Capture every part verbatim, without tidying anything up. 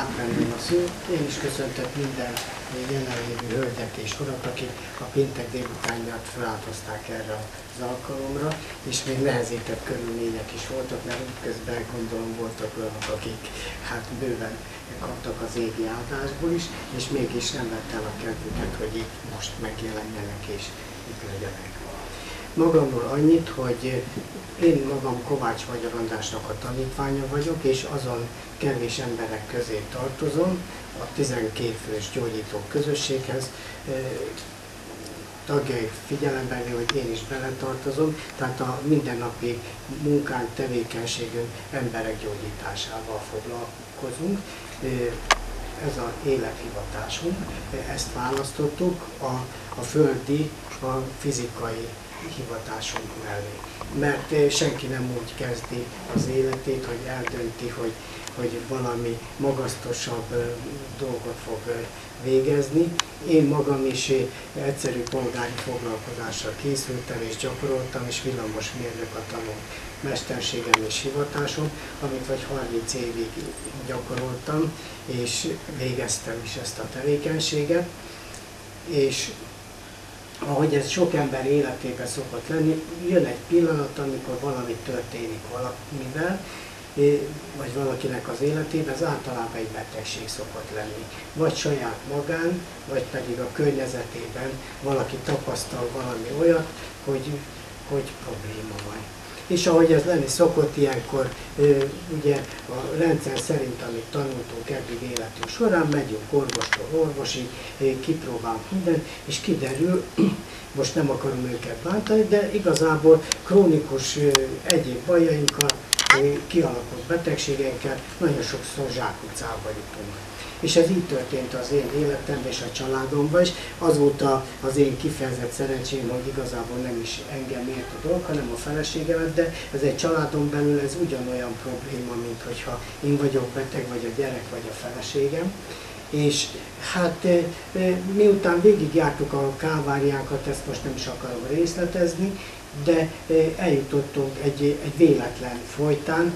átvenném a szót. Én is köszöntök minden jelenlévő hölgyet és urat, akik a péntek délutánját feláldozták erre az alkalomra, és még nehezített körülmények is voltak, mert közben gondolom voltak olyanok, akik hát bőven kaptak az égi áldásból is, és mégis nem vett el a kedvüket, hogy itt most megjelenjenek és itt legyenek. Magamról annyit, hogy én magam Kovács-Magyar Andrásnak a tanítványa vagyok, és azon kevés emberek közé tartozom, a tizenkét fős gyógyító közösséghez. Tagjait figyelembe venni, hogy én is beletartozom, tehát a mindennapi munkánk, tevékenységünk emberek gyógyításával foglalkozunk. Ez az élethivatásunk, ezt választottuk a, a földi, a fizikai hivatásunk mellé. Mert senki nem úgy kezdi az életét, hogy eldönti, hogy, hogy valami magasztosabb dolgot fog végezni. Én magam is egyszerű polgári foglalkozással készültem és gyakoroltam, és villamos mérnök a tanul mesterségem és hivatásom, amit vagy harminc évig gyakoroltam, és végeztem is ezt a tevékenységet. És ahogy ez sok ember életében szokott lenni, jön egy pillanat, amikor valami történik valamivel, vagy valakinek az életében, ez általában egy betegség szokott lenni. Vagy saját magán, vagy pedig a környezetében valaki tapasztal valami olyat, hogy, hogy probléma van. És ahogy ez lenni szokott, ilyenkor ugye a rendszer szerint, amit tanultunk eddig életünk során, megyünk orvostól orvosig, kipróbálunk mindent, és kiderül, most nem akarom őket bántani, de igazából krónikus egyéb bajainkkal, kialakult betegségeinkkel nagyon sokszor zsákutcába jutunk. És ez így történt az én életemben és a családomban is. Azóta az én kifejezett szerencsém, hogy igazából nem is engem ért a dolog, hanem a feleségemet, de ez egy családon belül ez ugyanolyan probléma, mint hogyha én vagyok beteg, vagy a gyerek, vagy a feleségem. És hát miután végigjártuk a káváriánkat, ezt most nem is akarom részletezni, de eljutottunk egy, egy véletlen folytán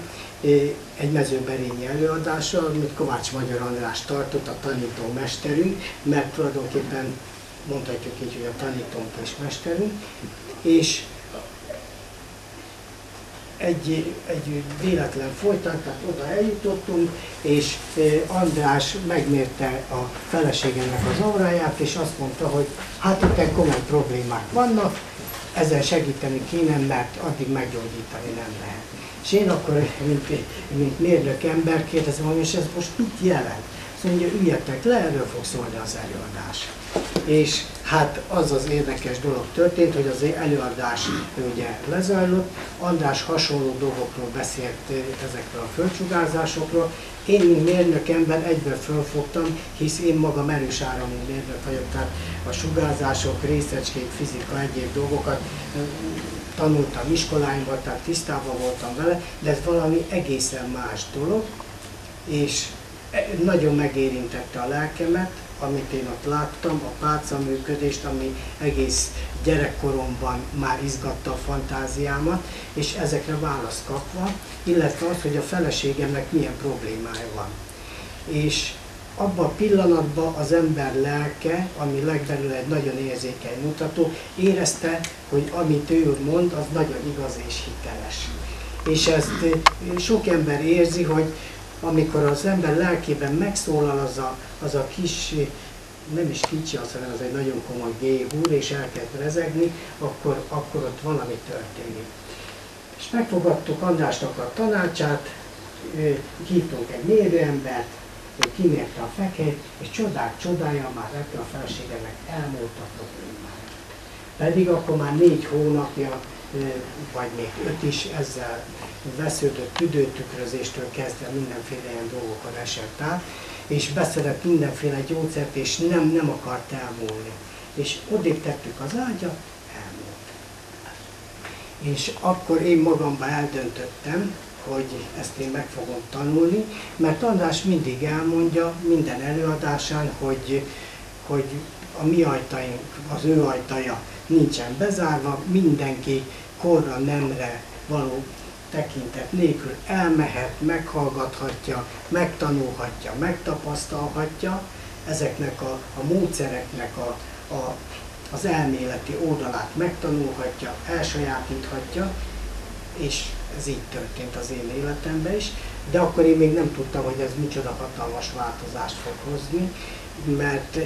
egy mezőberényi előadásra, amit Kovács-Magyar András tartott, a tanító mesterünk, mert tulajdonképpen mondhatjuk így, hogy a tanítónk és mesterünk, és egy, egy véletlen folytán, tehát oda eljutottunk, és András megmérte a feleségemnek az óráját, és azt mondta, hogy hát itt komoly problémák vannak, ezzel segíteni kéne, mert addig meggyógyítani nem lehet. És én akkor, mint, mint mérnök ember kérdezem, hogy és ez most mit jelent? Azt mondja, üljetek le, erről fog szólni az előadás. És hát az az érdekes dolog történt, hogy az előadás ugye lezajlott, András hasonló dolgokról beszélt, ezekről a földsugárzásokról. Én, mint mérnök ember, egyből fölfogtam, hisz én magam erős áramú mérnök vagyok, tehát a sugárzások, részecskék, fizika, egyéb dolgokat tanultam iskoláimban, tehát tisztában voltam vele, de ez valami egészen más dolog, és nagyon megérintette a lelkemet, amit én ott láttam, a pálcaműködést, ami egész gyerekkoromban már izgatta a fantáziámat, és ezekre választ kapva, illetve az, hogy a feleségemnek milyen problémája van. És abban a pillanatban az ember lelke, ami legbelül egy nagyon érzékeny mutató, érezte, hogy amit ő mond, az nagyon igaz és hiteles. És ezt sok ember érzi, hogy amikor az ember lelkében megszólal az a, az a kis, nem is kicsi az, hanem az egy nagyon komoly géhúr, és elkezd rezegni, akkor, akkor ott valami történik. És megfogadtuk Andrásnak a tanácsát, hívtunk egy mérőembert, ő kimérte a fekét, és csodák csodája már ettől a feleségemnek elmúlt a problémája. Pedig akkor már négy hónapja, vagy még öt is ezzel vesződött, tüdőtükrözéstől kezdve mindenféle ilyen dolgokon esett át, és beszedett mindenféle gyógyszert, és nem, nem akart elmúlni. És odébb tettük az ágyat, elmúlt. És akkor én magamban eldöntöttem, hogy ezt én meg fogom tanulni, mert András mindig elmondja minden előadásán, hogy, hogy a mi ajtaink, az ő ajtaja nincsen bezárva, mindenki korra, nemre való tekintet nélkül elmehet, meghallgathatja, megtanulhatja, megtapasztalhatja ezeknek a, a módszereknek a, a, az elméleti oldalát megtanulhatja, elsajátíthatja, és ez így történt az én életemben is, de akkor én még nem tudtam, hogy ez micsoda hatalmas változást fog hozni, mert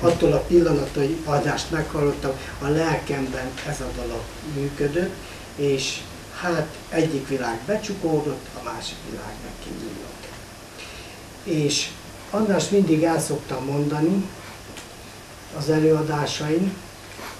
attól a pillanattól, hogy adást meghallottam, a lelkemben ez a dolog működött, és hát egyik világ becsukódott, a másik világ megkinyílott. És András, mindig el szoktam mondani az előadásain,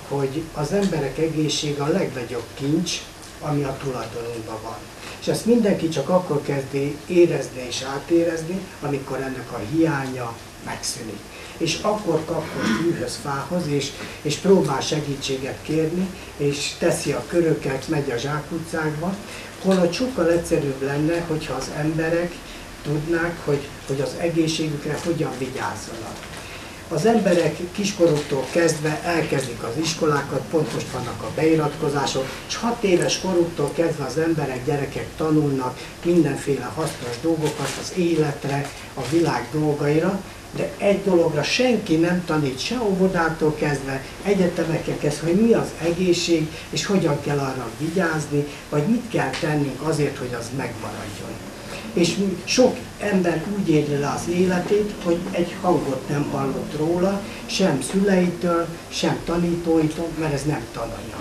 hogy az emberek egészsége a legnagyobb kincs, ami a tulajdonunkban van. És ezt mindenki csak akkor kezdi érezni és átérezni, amikor ennek a hiánya megszűnik. És akkor kapkod fűhöz, fához, és, és próbál segítséget kérni, és teszi a köröket, megy a zsákutcákba, holott sokkal egyszerűbb lenne, hogyha az emberek tudnák, hogy, hogy az egészségükre hogyan vigyázzanak. Az emberek kiskoruktól kezdve elkezdik az iskolákat, pont most vannak a beiratkozások, és hat éves koruktól kezdve az emberek, gyerekek tanulnak mindenféle hasznos dolgokat az életre, a világ dolgaira, de egy dologra senki nem tanít, se óvodától kezdve, egyetemekkel kezdve, hogy mi az egészség, és hogyan kell arra vigyázni, vagy mit kell tennünk azért, hogy az megmaradjon. És sok ember úgy éli le az életét, hogy egy hangot nem hallott róla, sem szüleitől, sem tanítóitól, mert ez nem tananyag.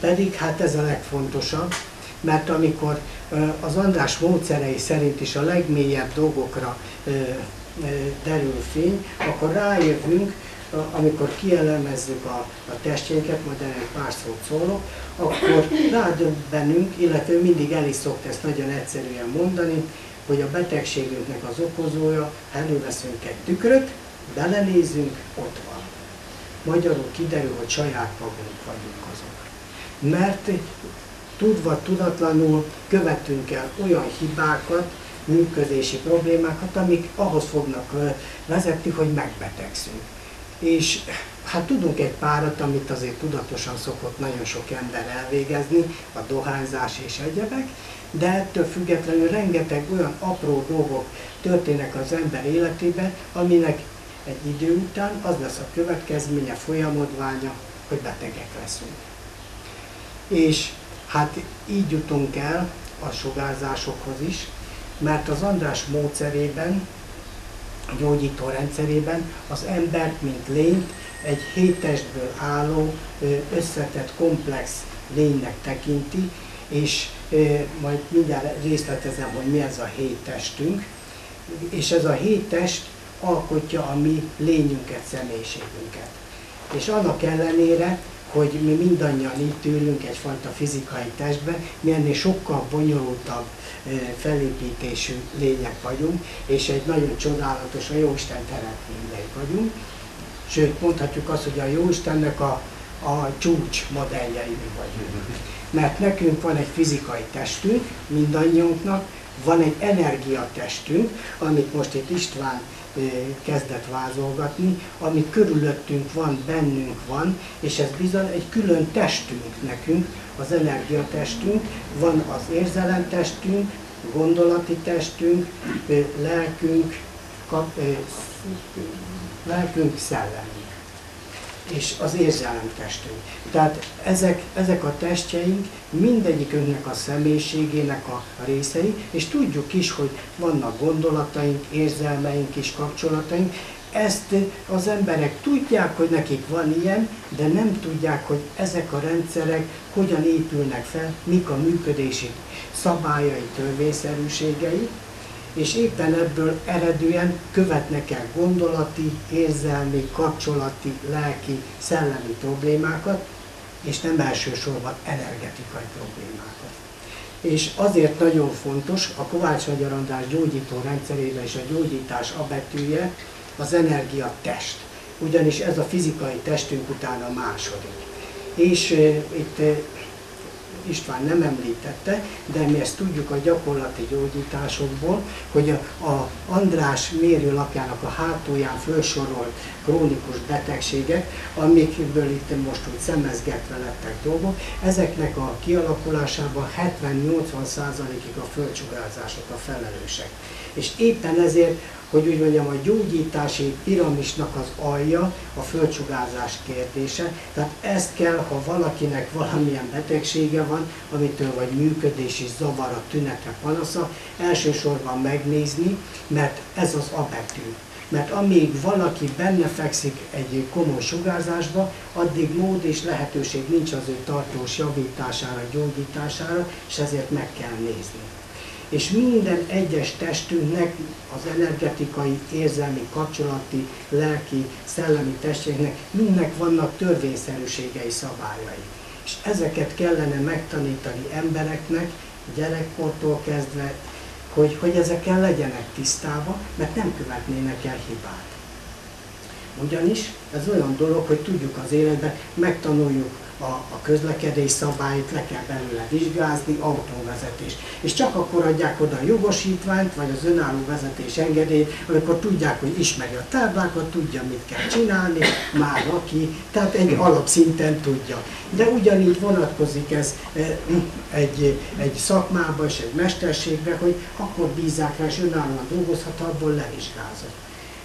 Pedig hát ez a legfontosabb, mert amikor az András módszerei szerint is a legmélyebb dolgokra derül fény, akkor rájövünk, amikor kielemezzük a, a testjeinket, majd erre egy pár szót szólok, akkor rádöbbenünk, illetve mindig el is szokta ezt nagyon egyszerűen mondani, hogy a betegségünknek az okozója, előveszünk egy tükröt, belenézünk, ott van. Magyarul kiderül, hogy saját magunk vagyunk azok. Mert tudva, tudatlanul követünk el olyan hibákat, működési problémákat, amik ahhoz fognak vezetni, hogy megbetegszünk. És hát tudunk egy párat, amit azért tudatosan szokott nagyon sok ember elvégezni, a dohányzás és egyebek, de ettől függetlenül rengeteg olyan apró dolgok történnek az ember életében, aminek egy idő után az lesz a következménye, folyamodványa, hogy betegek leszünk. És hát így jutunk el a sugárzásokhoz is, mert az András módszerében, a gyógyító rendszerében az embert, mint lényt, egy hét testből álló, összetett, komplex lénynek tekinti, és majd mindjárt részletezem, hogy mi ez a hét testünk, és ez a hét test alkotja a mi lényünket, személyiségünket. És annak ellenére, hogy mi mindannyian itt ülünk egyfajta fizikai testben, mi ennél sokkal bonyolultabb felépítésű lények vagyunk, és egy nagyon csodálatos, a Jóisten teremtményei vagyunk. Sőt, mondhatjuk azt, hogy a Jóistennek a, a csúcs modelljei mi vagyunk. Mert nekünk van egy fizikai testünk, mindannyiunknak, van egy energiatestünk, amit most itt István kezdett vázolgatni, ami körülöttünk van, bennünk van, és ez bizony egy külön testünk nekünk, az energiatestünk, van az érzelemtestünk, gondolati testünk, lelkünk, kap, lelkünk, szellemünk, és az érzelemtestünk. Tehát ezek, ezek a testjeink mindegyikünknek a személyiségének a részei, és tudjuk is, hogy vannak gondolataink, érzelmeink és kapcsolataink. Ezt az emberek tudják, hogy nekik van ilyen, de nem tudják, hogy ezek a rendszerek hogyan épülnek fel, mik a működési szabályai, törvényszerűségei, és éppen ebből eredően követnek el gondolati, érzelmi, kapcsolati, lelki, szellemi problémákat, és nem elsősorban energetikai problémákat. És azért nagyon fontos, a Kovács-Magyar András gyógyító rendszerében is a gyógyítás a betűje, az energia test, ugyanis ez a fizikai testünk utána második. És e, itt e, István nem említette, de mi ezt tudjuk a gyakorlati gyógyításokból, hogy a András mérőlapjának a hátulján felsorolt krónikus betegségek, amikből itt most úgy szemezgetve lettek dolgok, ezeknek a kialakulásában hetven-nyolcvan százalékig a földsugárzások a felelősek. És éppen ezért, hogy úgy mondjam, a gyógyítási piramisnak az alja a földsugárzás kérdése, tehát ezt kell, ha valakinek valamilyen betegsége van, amitől vagy működési zavara, tünete, panasza, elsősorban megnézni, mert ez az A betű. Mert amíg valaki benne fekszik egy komoly sugárzásba, addig mód és lehetőség nincs az ő tartós javítására, gyógyítására, és ezért meg kell nézni. És minden egyes testünknek, az energetikai, érzelmi, kapcsolati, lelki, szellemi testjének, mindnek vannak törvényszerűségei, szabályai. És ezeket kellene megtanítani embereknek, gyerekkortól kezdve, hogy, hogy ezekkel legyenek tisztában, mert nem követnének el hibát. Ugyanis ez olyan dolog, hogy tudjuk az életben, megtanuljuk a, a közlekedés szabályt, le kell belőle vizsgázni, autóvezetés. És csak akkor adják oda a jogosítványt, vagy az önálló vezetés engedélyt, amikor tudják, hogy ismeri a táblákat, tudja, mit kell csinálni, már aki, tehát egy alapszinten tudja. De ugyanígy vonatkozik ez egy, egy szakmába és egy mesterségbe, hogy akkor bízzák rá, és önállóan dolgozhat, abból levizsgázott.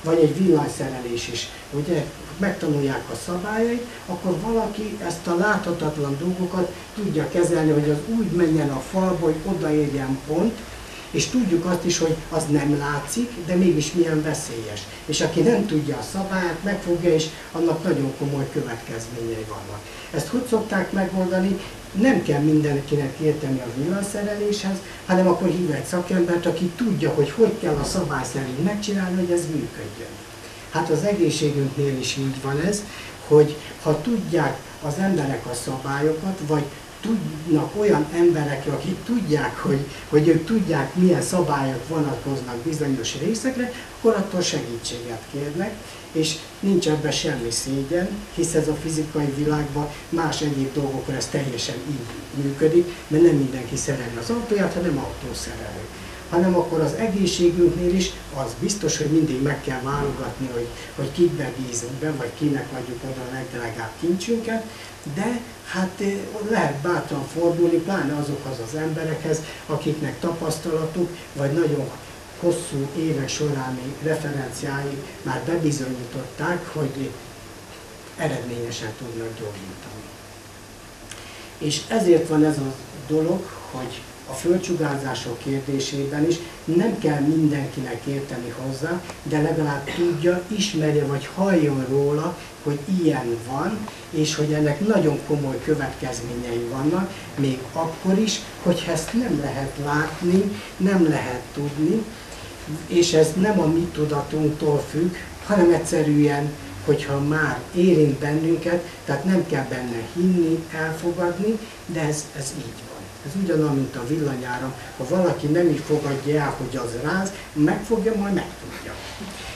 Vagy egy villanyszerelés is, ugye, megtanulják a szabályait, akkor valaki ezt a láthatatlan dolgokat tudja kezelni, hogy az úgy menjen a falba, hogy odaérjen pont, és tudjuk azt is, hogy az nem látszik, de mégis milyen veszélyes. És aki nem tudja a szabályát, megfogja, és annak nagyon komoly következményei vannak. Ezt hogy szokták megoldani? Nem kell mindenkinek érteni a villanyszereléshez, hanem akkor hív egy szakembert, aki tudja, hogy hogy kell a szabály szerint megcsinálni, hogy ez működjön. Hát az egészségünknél is így van ez, hogy ha tudják az emberek a szabályokat, vagy tudnak olyan emberekre, akik tudják, hogy, hogy ők tudják, milyen szabályok vonatkoznak bizonyos részekre, akkor attól segítséget kérnek, és nincs ebben semmi szégyen, hisz ez a fizikai világban más egyéb dolgokon ez teljesen így működik, mert nem mindenki szereli az autóját, hanem autószerelő. Hanem akkor az egészségünknél is az biztos, hogy mindig meg kell válogatni, hogy, hogy kikbe bízunk be, vagy kinek adjuk oda a legdrágább kincsünket, de hát lehet bátran fordulni, pláne azokhoz az emberekhez, akiknek tapasztalatuk, vagy nagyon hosszú évek során referenciái már bebizonyították, hogy eredményesen tudnak gyógyítani. És ezért van ez a dolog, hogy a földsugárzások kérdésében is nem kell mindenkinek érteni hozzá, de legalább tudja, ismerje vagy halljon róla, hogy ilyen van, és hogy ennek nagyon komoly következményei vannak, még akkor is, hogy ezt nem lehet látni, nem lehet tudni, és ez nem a mi tudatunktól függ, hanem egyszerűen, hogyha már érint bennünket, tehát nem kell benne hinni, elfogadni, de ez, ez így van. Ez ugyanaz, mint a villanyáram, ha valaki nem így fogadja el, hogy az ráz, megfogja, majd megtudja.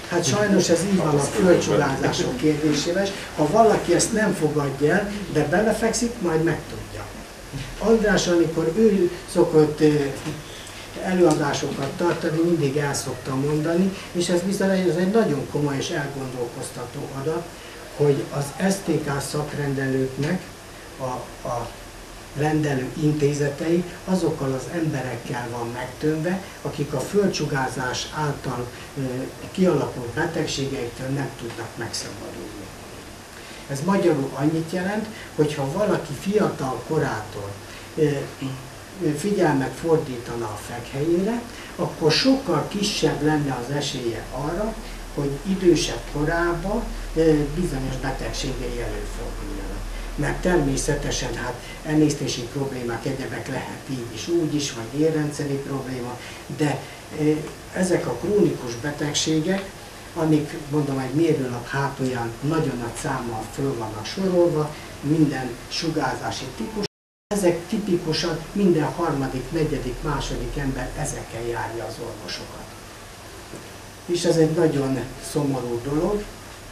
Hát sajnos ez így van a földsugárzások kérdésével, ha valaki ezt nem fogadja el, de belefekszik, majd megtudja. András, amikor ő szokott előadásokat tartani, mindig el szoktam mondani, és ez bizony ez egy nagyon komoly és elgondolkoztató adat, hogy az S Z T K szakrendelőknek a, a rendelő intézetei azokkal az emberekkel van megtömve, akik a földsugárzás által kialakult betegségeiktől nem tudnak megszabadulni. Ez magyarul annyit jelent, hogy ha valaki fiatal korától figyelmet fordítana a fekhelyére, akkor sokkal kisebb lenne az esélye arra, hogy idősebb korában bizonyos betegségei előforduljanak. Mert természetesen hát emésztési problémák, egyebek lehet így is, úgy is, vagy érrendszeri probléma, de ezek a krónikus betegségek, amik mondom egy mérőlap hátulján nagyon nagy számmal föl vannak sorolva, minden sugárzási típus, ezek tipikusan minden harmadik, negyedik, második ember ezekkel járja az orvosokat. És ez egy nagyon szomorú dolog,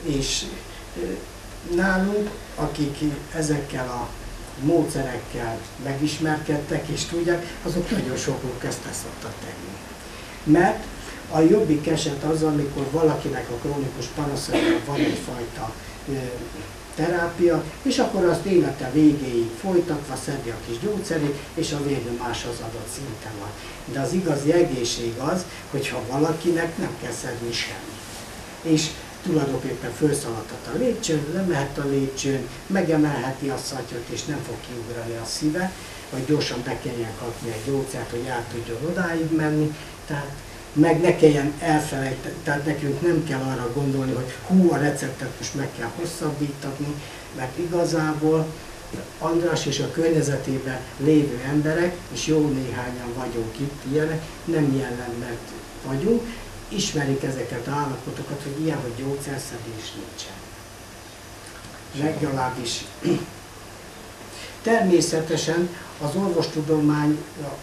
és nálunk, akik ezekkel a módszerekkel megismerkedtek és tudják, azok nagyon sokunk ezt le szoktak tenni. Mert a jobbik eset az, amikor valakinek a krónikus panaszában van egyfajta terápia, és akkor azt élete végéig folytatva szedi a kis gyógyszerét, és a végén más az adott szinten van. De az igazi egészség az, hogyha valakinek nem kell szedni semmit. És tulajdonképpen felszaladhat a lépcsőn, lemehet a lépcsőn, megemelheti a szattyot, és nem fog kiugrani a szíve, vagy gyorsan be kelljen kapni egy gyógyszert, hogy át tudjon odáig menni. Tehát meg ne kelljen elfelejteni, tehát nekünk nem kell arra gondolni, hogy hú, a receptet most meg kell hosszabbítatni, mert igazából András és a környezetében lévő emberek, és jó néhányan vagyunk itt ilyenek, nem ilyen ember vagyunk, ismerik ezeket az állapotokat, hogy ilyen, hogy gyógyszerszedés nincsen. Legalábbis. Természetesen az orvostudomány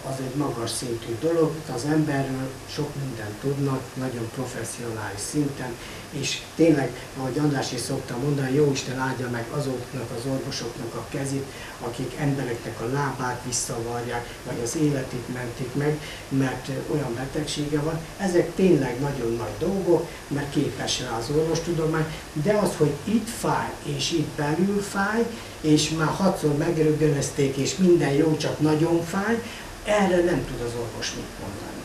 az egy magas szintű dolog, az emberről sok mindent tudnak, nagyon professzionális szinten, és tényleg, ahogy András is szokta mondani, Jóisten áldja meg azoknak az orvosoknak a kezét, akik embereknek a lábát visszavarják, vagy az életét mentik meg, mert olyan betegsége van. Ezek tényleg nagyon nagy dolgok, mert képes rá az orvostudomány, de az, hogy itt fáj, és itt belül fáj, és már hatszor megrögönözték, és minden jó, csak nagyon fáj, erre nem tud az orvos mit mondani.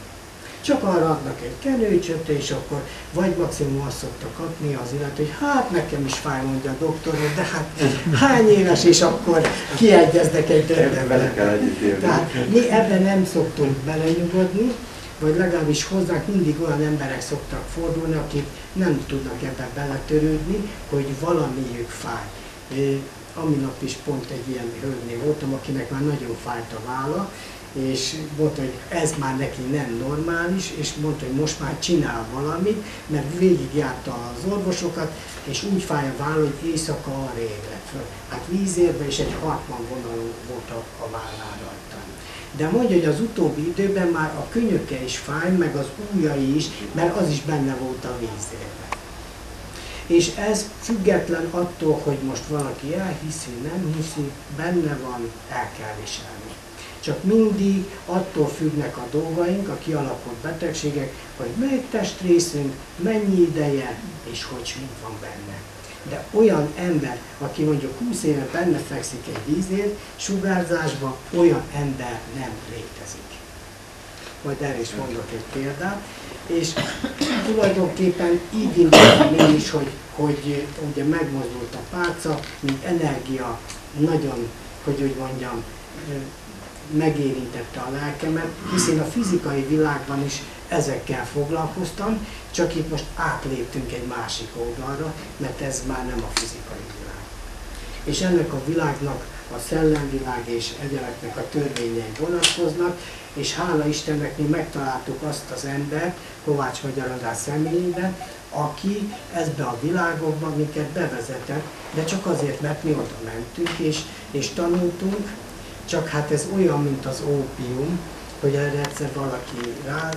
Csak arra adnak egy kenőcsöt, és akkor vagy maximum azt szokta kapni az illető, hogy hát nekem is fáj, mondja a doktor, de hát hány éves, és akkor kiegyeznek egy törvényt. Tehát mi ebben nem szoktunk belenyugodni, vagy legalábbis hozzánk mindig olyan emberek szoktak fordulni, akik nem tudnak ebben beletörődni, hogy valamiük fáj. Aminap is pont egy ilyen hölgynél voltam, akinek már nagyon fájt a válla, és mondta, hogy ez már neki nem normális, és mondta, hogy most már csinál valamit, mert végigjárta az orvosokat, és úgy fáj a váll, hogy éjszaka arra ébredt föl. Hát vízérbe és egy Hartmann vonalú volt a vállán rajta. De mondja, hogy az utóbbi időben már a könyöke is fáj, meg az ujjai is, mert az is benne volt a vízérbe. És ez független attól, hogy most valaki elhiszi, nem hiszi, benne van, el kell viselni. Csak mindig attól függnek a dolgaink, a kialakult betegségek, hogy melyik testrészünk, mennyi ideje, és hogy mi van benne. De olyan ember, aki mondjuk húsz éve benne fekszik egy vízért, sugárzásban, olyan ember nem létezik. Majd erre is mondok egy példát. És tulajdonképpen így indultam én is, hogy, hogy ugye megmozdult a pálca, mint energia nagyon, hogy úgy mondjam, megérintette a lelkemet, hiszen a fizikai világban is ezekkel foglalkoztam, csak itt most átléptünk egy másik oldalra, mert ez már nem a fizikai világ. És ennek a világnak a szellemvilág és egyeleknek a törvényei vonatkoznak, és hála Istennek mi megtaláltuk azt az embert, Kovács-Magyar András személyében, aki ebbe a világokba minket bevezetett, de csak azért, mert mi oda mentünk és, és tanultunk, csak hát ez olyan, mint az ópium, hogy erre egyszer valaki rá,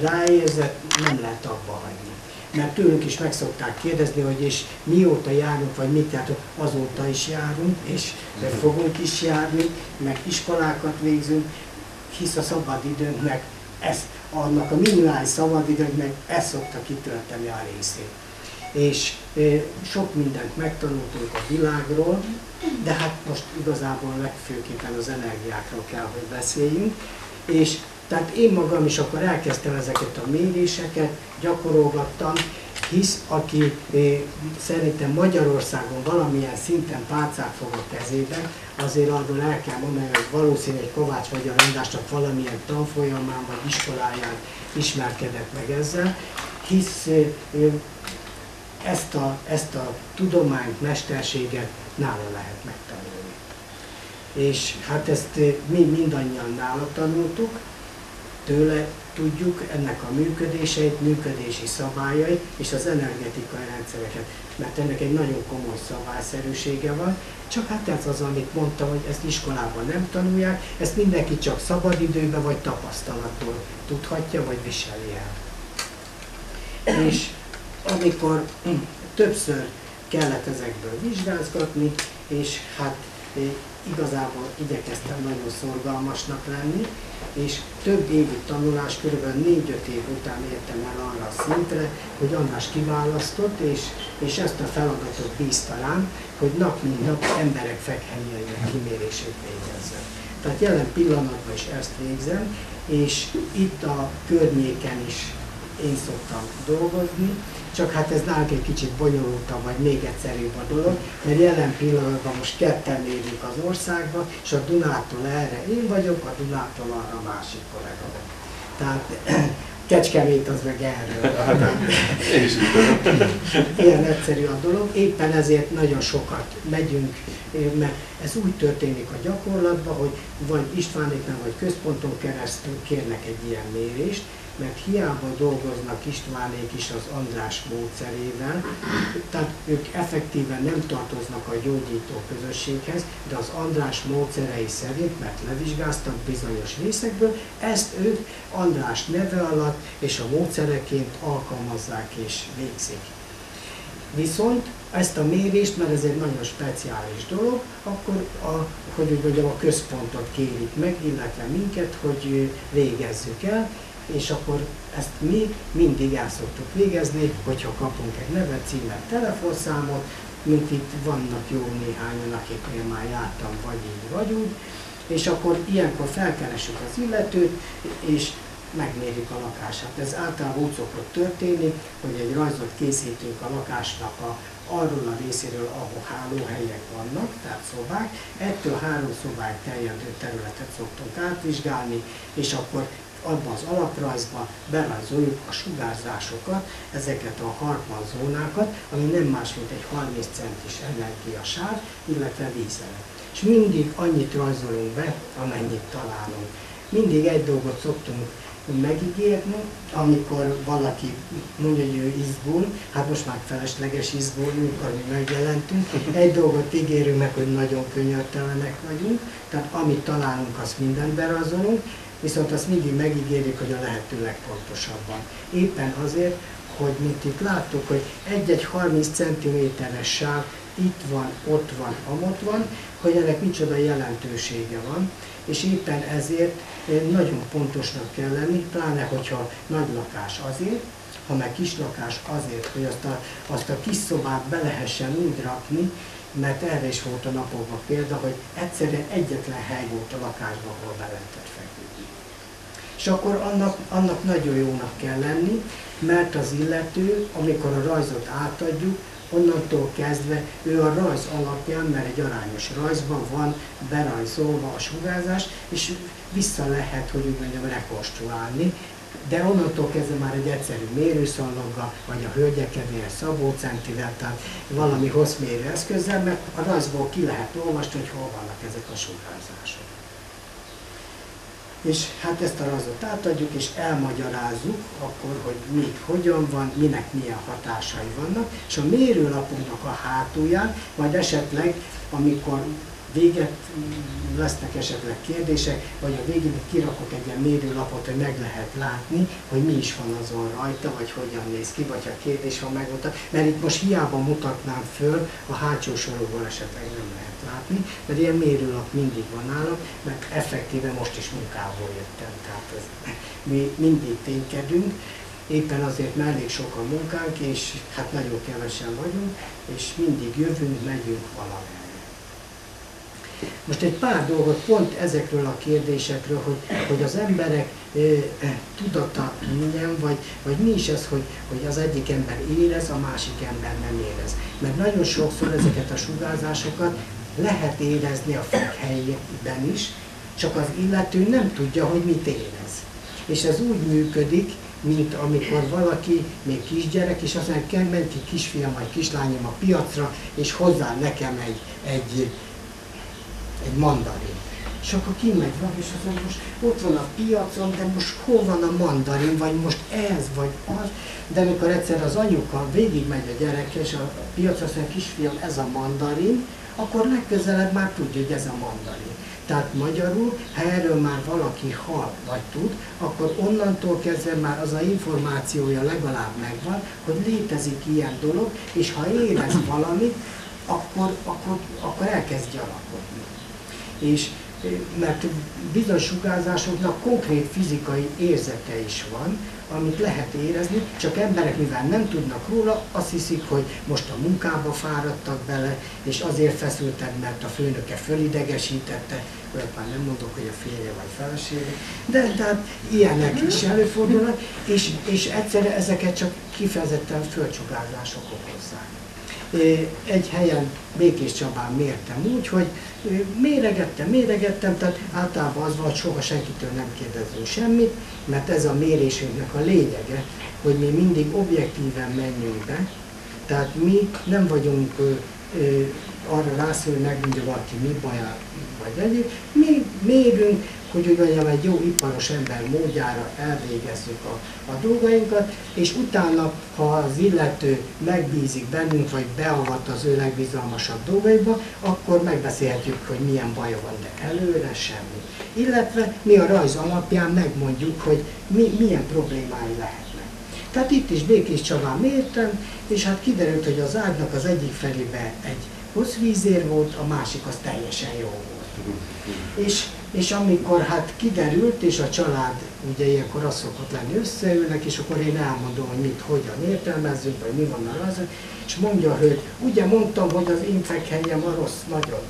ráérzett, nem lehet abba hagyni. Mert tőlünk is meg szokták kérdezni, hogy és mióta járunk, vagy mit jártunk, azóta is járunk, és fogunk is járni, meg iskolákat végzünk, hisz a szabadidőnknek, ezt, annak a minimális szabadidőnknek ezt szokta kitölteni a részét. És e, sok mindent megtanultunk a világról, de hát most igazából legfőképpen az energiákról kell, hogy beszéljünk. És tehát én magam is akkor elkezdtem ezeket a méréseket, gyakorolgattam, hisz aki e, szerintem Magyarországon valamilyen szinten pálcát fog a kezébe, azért arról el kell mondani, hogy valószínűleg Kovács-Magyar Andrásnak valamilyen tanfolyamán vagy iskoláján ismerkedett meg ezzel, hisz e, ezt, a, ezt a tudományt, mesterséget nála lehet megtanulni. És hát ezt e, mi mindannyian nála tanultuk, tőle tudjuk ennek a működéseit, működési szabályait és az energetikai rendszereket, mert ennek egy nagyon komoly szabályszerűsége van, csak hát ez az, amit mondtam, hogy ezt iskolában nem tanulják, ezt mindenki csak szabadidőben vagy tapasztalattól tudhatja, vagy viseli el. És amikor többször kellett ezekből vizsgázgatni, és hát igazából igyekeztem nagyon szorgalmasnak lenni, és több évi tanulás, kb. négy-öt év után értem el arra a szintre, hogy András kiválasztott, és, és ezt a feladatot bízta rám, hogy nap mint nap emberek fekhelyinek kimérését végezzem. Tehát jelen pillanatban is ezt végzem, és itt a környéken is én szoktam dolgozni, csak hát ez nálunk egy kicsit bonyolultabb, vagy még egyszerűbb a dolog, mert jelen pillanatban most ketten élünk az országban, és a Dunától erre én vagyok, a Dunától arra a másik kollega. Tehát Kecskemét az meg erről. Ilyen egyszerű a dolog, éppen ezért nagyon sokat megyünk, mert ez úgy történik a gyakorlatban, hogy vagy Istvánéknál, vagy központon keresztül kérnek egy ilyen mérést, mert hiába dolgoznak Istvánék is az András módszerével, tehát ők effektíven nem tartoznak a gyógyító közösséghez, de az András módszerei szerint, mert levizsgáztak bizonyos részekből, ezt ők András neve alatt és a módszereként alkalmazzák és végzik. Viszont ezt a mérést, mert ez egy nagyon speciális dolog, akkor a, hogy úgy mondjam, a központot kérik meg, illetve minket, hogy végezzük el, és akkor ezt mi mindig el szoktuk végezni, hogyha kapunk egy nevet, címet, telefonszámot, mint itt vannak jó néhányan, akiknél már jártam, vagy így vagyunk, és akkor ilyenkor felkeressük az illetőt, és megmérjük a lakását. Ez általában úgy szokott történni, hogy egy rajzot készítünk a lakásnak a, arról a részéről, ahol hálóhelyek vannak, tehát szobák. Ettől három szobák terjedő területet szoktunk átvizsgálni, és akkor abban az alaprajzban berajzoljuk a sugárzásokat, ezeket a Hartmann zónákat, ami nem más, mint egy harminc centis energiasáv, illetve vízelek. És mindig annyit rajzolunk be, amennyit találunk. Mindig egy dolgot szoktunk megígérni, amikor valaki mondja, hogy ő izgul, hát most már felesleges izgul, mikor mi megjelentünk, egy dolgot ígérünk meg, hogy nagyon könyörtelenek vagyunk, tehát amit találunk, azt mindent berajzolunk, viszont azt mindig megígérjük, hogy a lehető legpontosabban. Éppen azért, hogy mint itt láttuk, hogy egy-egy harminc centiméteres sáv itt van, ott van, amott van, hogy ennek micsoda jelentősége van, és éppen ezért nagyon pontosnak kell lenni, pláne hogyha nagy lakás azért, ha meg kis lakás azért, hogy azt a, azt a kis szobát be lehessen úgy rakni, mert erre is volt a napokban példa, hogy egyszerűen egyetlen hely volt a lakásban, ahol be lehetett feküdni. És akkor annak, annak nagyon jónak kell lenni, mert az illető, amikor a rajzot átadjuk, onnantól kezdve ő a rajz alapján, mert egy arányos rajzban van berajzolva a sugárzás, és vissza lehet, hogy úgy mondjam, rekonstruálni. De onnantól kezdve már egy egyszerű mérőszallaggal, vagy a hölgyekednél szabócentivel, tehát valami hosszmérő eszközzel, mert a rajzból ki lehet olvasni, hogy hol vannak ezek a sugárzások. És hát ezt a rajzot átadjuk, és elmagyarázzuk akkor, hogy mit, hogyan van, minek milyen hatásai vannak, és a mérőlapunknak a hátulján, majd esetleg, amikor véget lesznek esetleg kérdések, vagy a végén kirakok egy ilyen mérőlapot, hogy meg lehet látni, hogy mi is van azon rajta, vagy hogyan néz ki, vagy ha kérdés van megmutatva. Mert itt most hiába mutatnám föl, a hátsó sorokból esetleg nem lehet látni, mert ilyen mérőlap mindig van nálam, mert effektíve most is munkából jöttem, tehát ez, mi mindig ténykedünk. Éppen azért már elég sok a munkánk, és hát nagyon kevesen vagyunk, és mindig jövünk, megyünk valamelyre. Most egy pár dolgot pont ezekről a kérdésekről, hogy, hogy az emberek e, e, tudata milyen, vagy, vagy mi is ez, hogy, hogy az egyik ember érez, a másik ember nem érez. Mert nagyon sokszor ezeket a sugárzásokat lehet érezni a fekhelyben is, csak az illető nem tudja, hogy mit érez. És ez úgy működik, mint amikor valaki még kisgyerek, és aztán kell menni ki kisfiam vagy kislányom a piacra, és hozzá nekem egy, egy egy mandarin. És akkor kimegy valami, és azt mondja, most ott van a piacon, de most hol van a mandarin, vagy most ez, vagy az. De amikor egyszer az anyuka végigmegy a gyerek, és a piacon azt mondja, kisfiam, ez a mandarin, akkor legközelebb már tudja, hogy ez a mandarin. Tehát magyarul, ha erről már valaki hall, vagy tud, akkor onnantól kezdve már az a információja legalább megvan, hogy létezik ilyen dolog, és ha érez valamit, akkor, akkor, akkor elkezd gyanakodni. és mert bizonyos sugárzásoknak konkrét fizikai érzete is van, amit lehet érezni, csak emberek, mivel nem tudnak róla, azt hiszik, hogy most a munkába fáradtak bele, és azért feszültek, mert a főnöke fölidegesítette, olyat már nem mondok, hogy a férje vagy felesége, de tehát ilyenek is előfordulnak, és, és egyszerre ezeket csak kifejezetten földsugárzások okozzák. Egy helyen, Békés Csabán mértem úgy, hogy méregettem, méregettem, tehát általában az van, hogy soha senkitől nem kérdezünk semmit, mert ez a mérésünknek a lényege, hogy mi mindig objektíven menjünk be, tehát mi nem vagyunk ö, ö, arra rászólni, megmondja valaki mi baján vagy egyéb, mi mérünk, hogy úgy mondjam, egy jó iparos ember módjára elvégezzük a, a dolgainkat, és utána, ha az illető megbízik bennünk, vagy beavat az ő legbizalmasabb dolgaiba, akkor megbeszélhetjük, hogy milyen baja van, de előre semmi. Illetve mi a rajz alapján megmondjuk, hogy mi, milyen problémái lehet. Tehát itt is Békés Csabán mértem, és hát kiderült, hogy az ágynak az egyik felébe egy hosszvízér volt, a másik az teljesen jó volt. És, és amikor hát kiderült, és a család ugye ilyenkor az szokott lenni, összeülnek, és akkor én elmondom, hogy mit, hogyan értelmezzük, vagy mi van a rajzon, és mondja, hogy ugye mondtam, hogy az infekhenyem a rossz nagyon.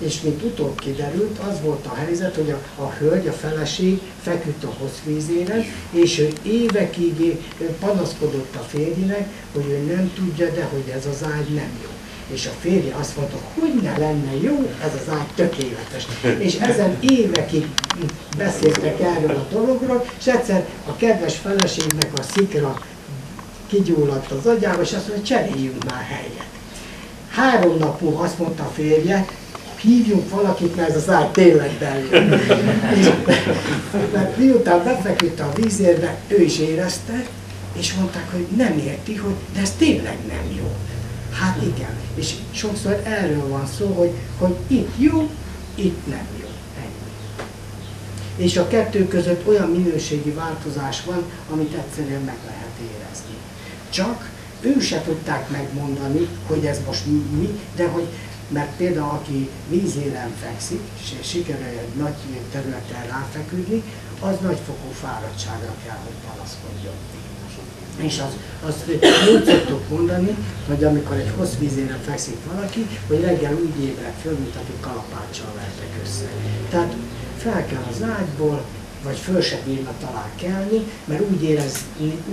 És mint utóbb kiderült, az volt a helyzet, hogy a, a hölgy, a feleség feküdt a hosszvízére, és ő évekig panaszkodott a férjének, hogy ő nem tudja, de hogy ez az ágy nem jó. És a férje azt mondta, hogy ne lenne jó, ez az ágy tökéletes. És ezen évekig beszéltek erről a dologról, és egyszer a kedves feleségnek a szikra kigyulladt az agyába, és azt mondta, hogy cseréljünk már helyet. Három nap múlva azt mondta a férje, hívjunk valakit, mert ez az ágy tényleg bejön. Mert miután befeküdt a vízérbe, ő is érezte, és mondták, hogy nem érti, hogy de ez tényleg nem jó. Hát igen, és sokszor erről van szó, hogy, hogy itt jó, itt nem jó. Ennyi. És a kettő között olyan minőségi változás van, amit egyszerűen meg lehet érezni. Csak ő se tudták megmondani, hogy ez most mi, de hogy mert például aki vízéren fekszik, és sikerül egy nagy területen ráfeküdni, az nagyfokú fáradtságra kell, hogy panaszkodjon. És azt az, úgy szoktuk mondani, hogy amikor egy hossz vízéren fekszik valaki, hogy reggel úgy ébred föl, mint aki kalapáccsal vertek össze. Tehát fel kell az ágyból, vagy föl se bírna talán kelni, mert úgy, érez,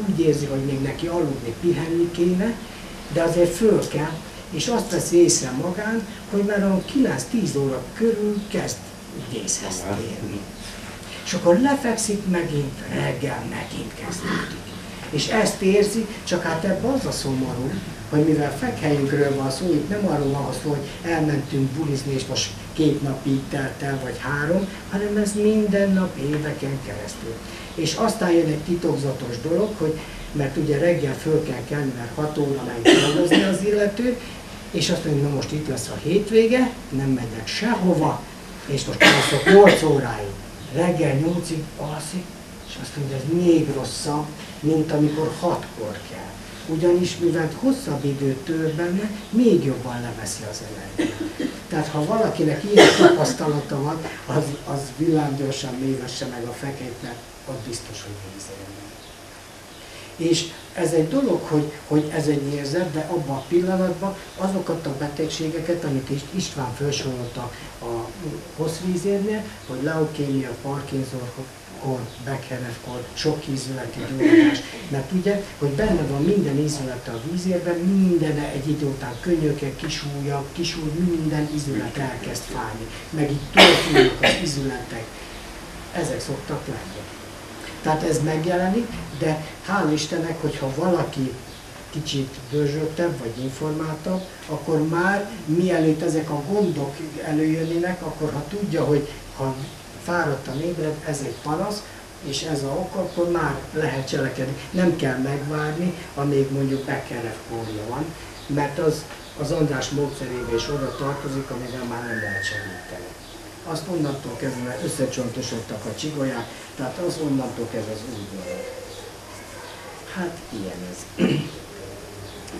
úgy érzi, hogy még neki aludni, pihenni kéne, de azért föl kell, és azt veszi észre magán, hogy már a kilenc-tíz óra körül kezd idézhez térni. És akkor lefekszik megint, reggel megint kezdődik. És ezt érzi, csak hát ebben az a szomorú, hogy mivel fekhelyünkről van szó, itt nem arról van szó, hogy elmentünk bulizni, és most két nap így telt el, vagy három, hanem ez minden nap éveken keresztül. És aztán jön egy titokzatos dolog, hogy mert ugye reggel föl kell kelni, mert hat óra megy dolgozni az illető, és azt mondjuk, na most itt lesz a hétvége, nem megyek sehova, és most alszok nyolc óráig. Reggel nyolcig alszik, és azt mondja, hogy ez még rosszabb, mint amikor hatkor kell. Ugyanis, mivel hosszabb idő tölt benne, még jobban leveszi az energiát. Tehát, ha valakinek ilyen tapasztalata van, az, az villámgyorsan nézesse meg a fekét, mert ott biztos, hogy nézélne. És ez egy dolog, hogy, hogy ez egy érzet, de abban a pillanatban azokat a betegségeket, amit István felsorolt a hosszvízérnél, hogy leukémia, Parkinson kor, Beckerer kor, sok ízületi gyulladás, mert ugye, hogy benne van minden ízülete a vízérben, minden egy idő után könyöke, kisúlya, kisúly, minden ízület elkezd fájni, meg így túlfújnak az ízületek. Ezek szoktak lenni. Tehát ez megjelenik, de hála Istennek, hogyha valaki kicsit bőzsöltebb vagy informáltabb, akkor már mielőtt ezek a gondok előjönnének, akkor ha tudja, hogy ha fáradtan ébred, ez egy panasz, és ez a ok, akkor már lehet cselekedni. Nem kell megvárni, amíg mondjuk Beckerer-kórja van, mert az, az András módszerébe is oda tartozik, amivel már nem lehet segíteni. Azt onnantól kezdve összecsontosodtak a csigolyák, tehát az onnantól kezdve az új dolog. Hát ilyen ez.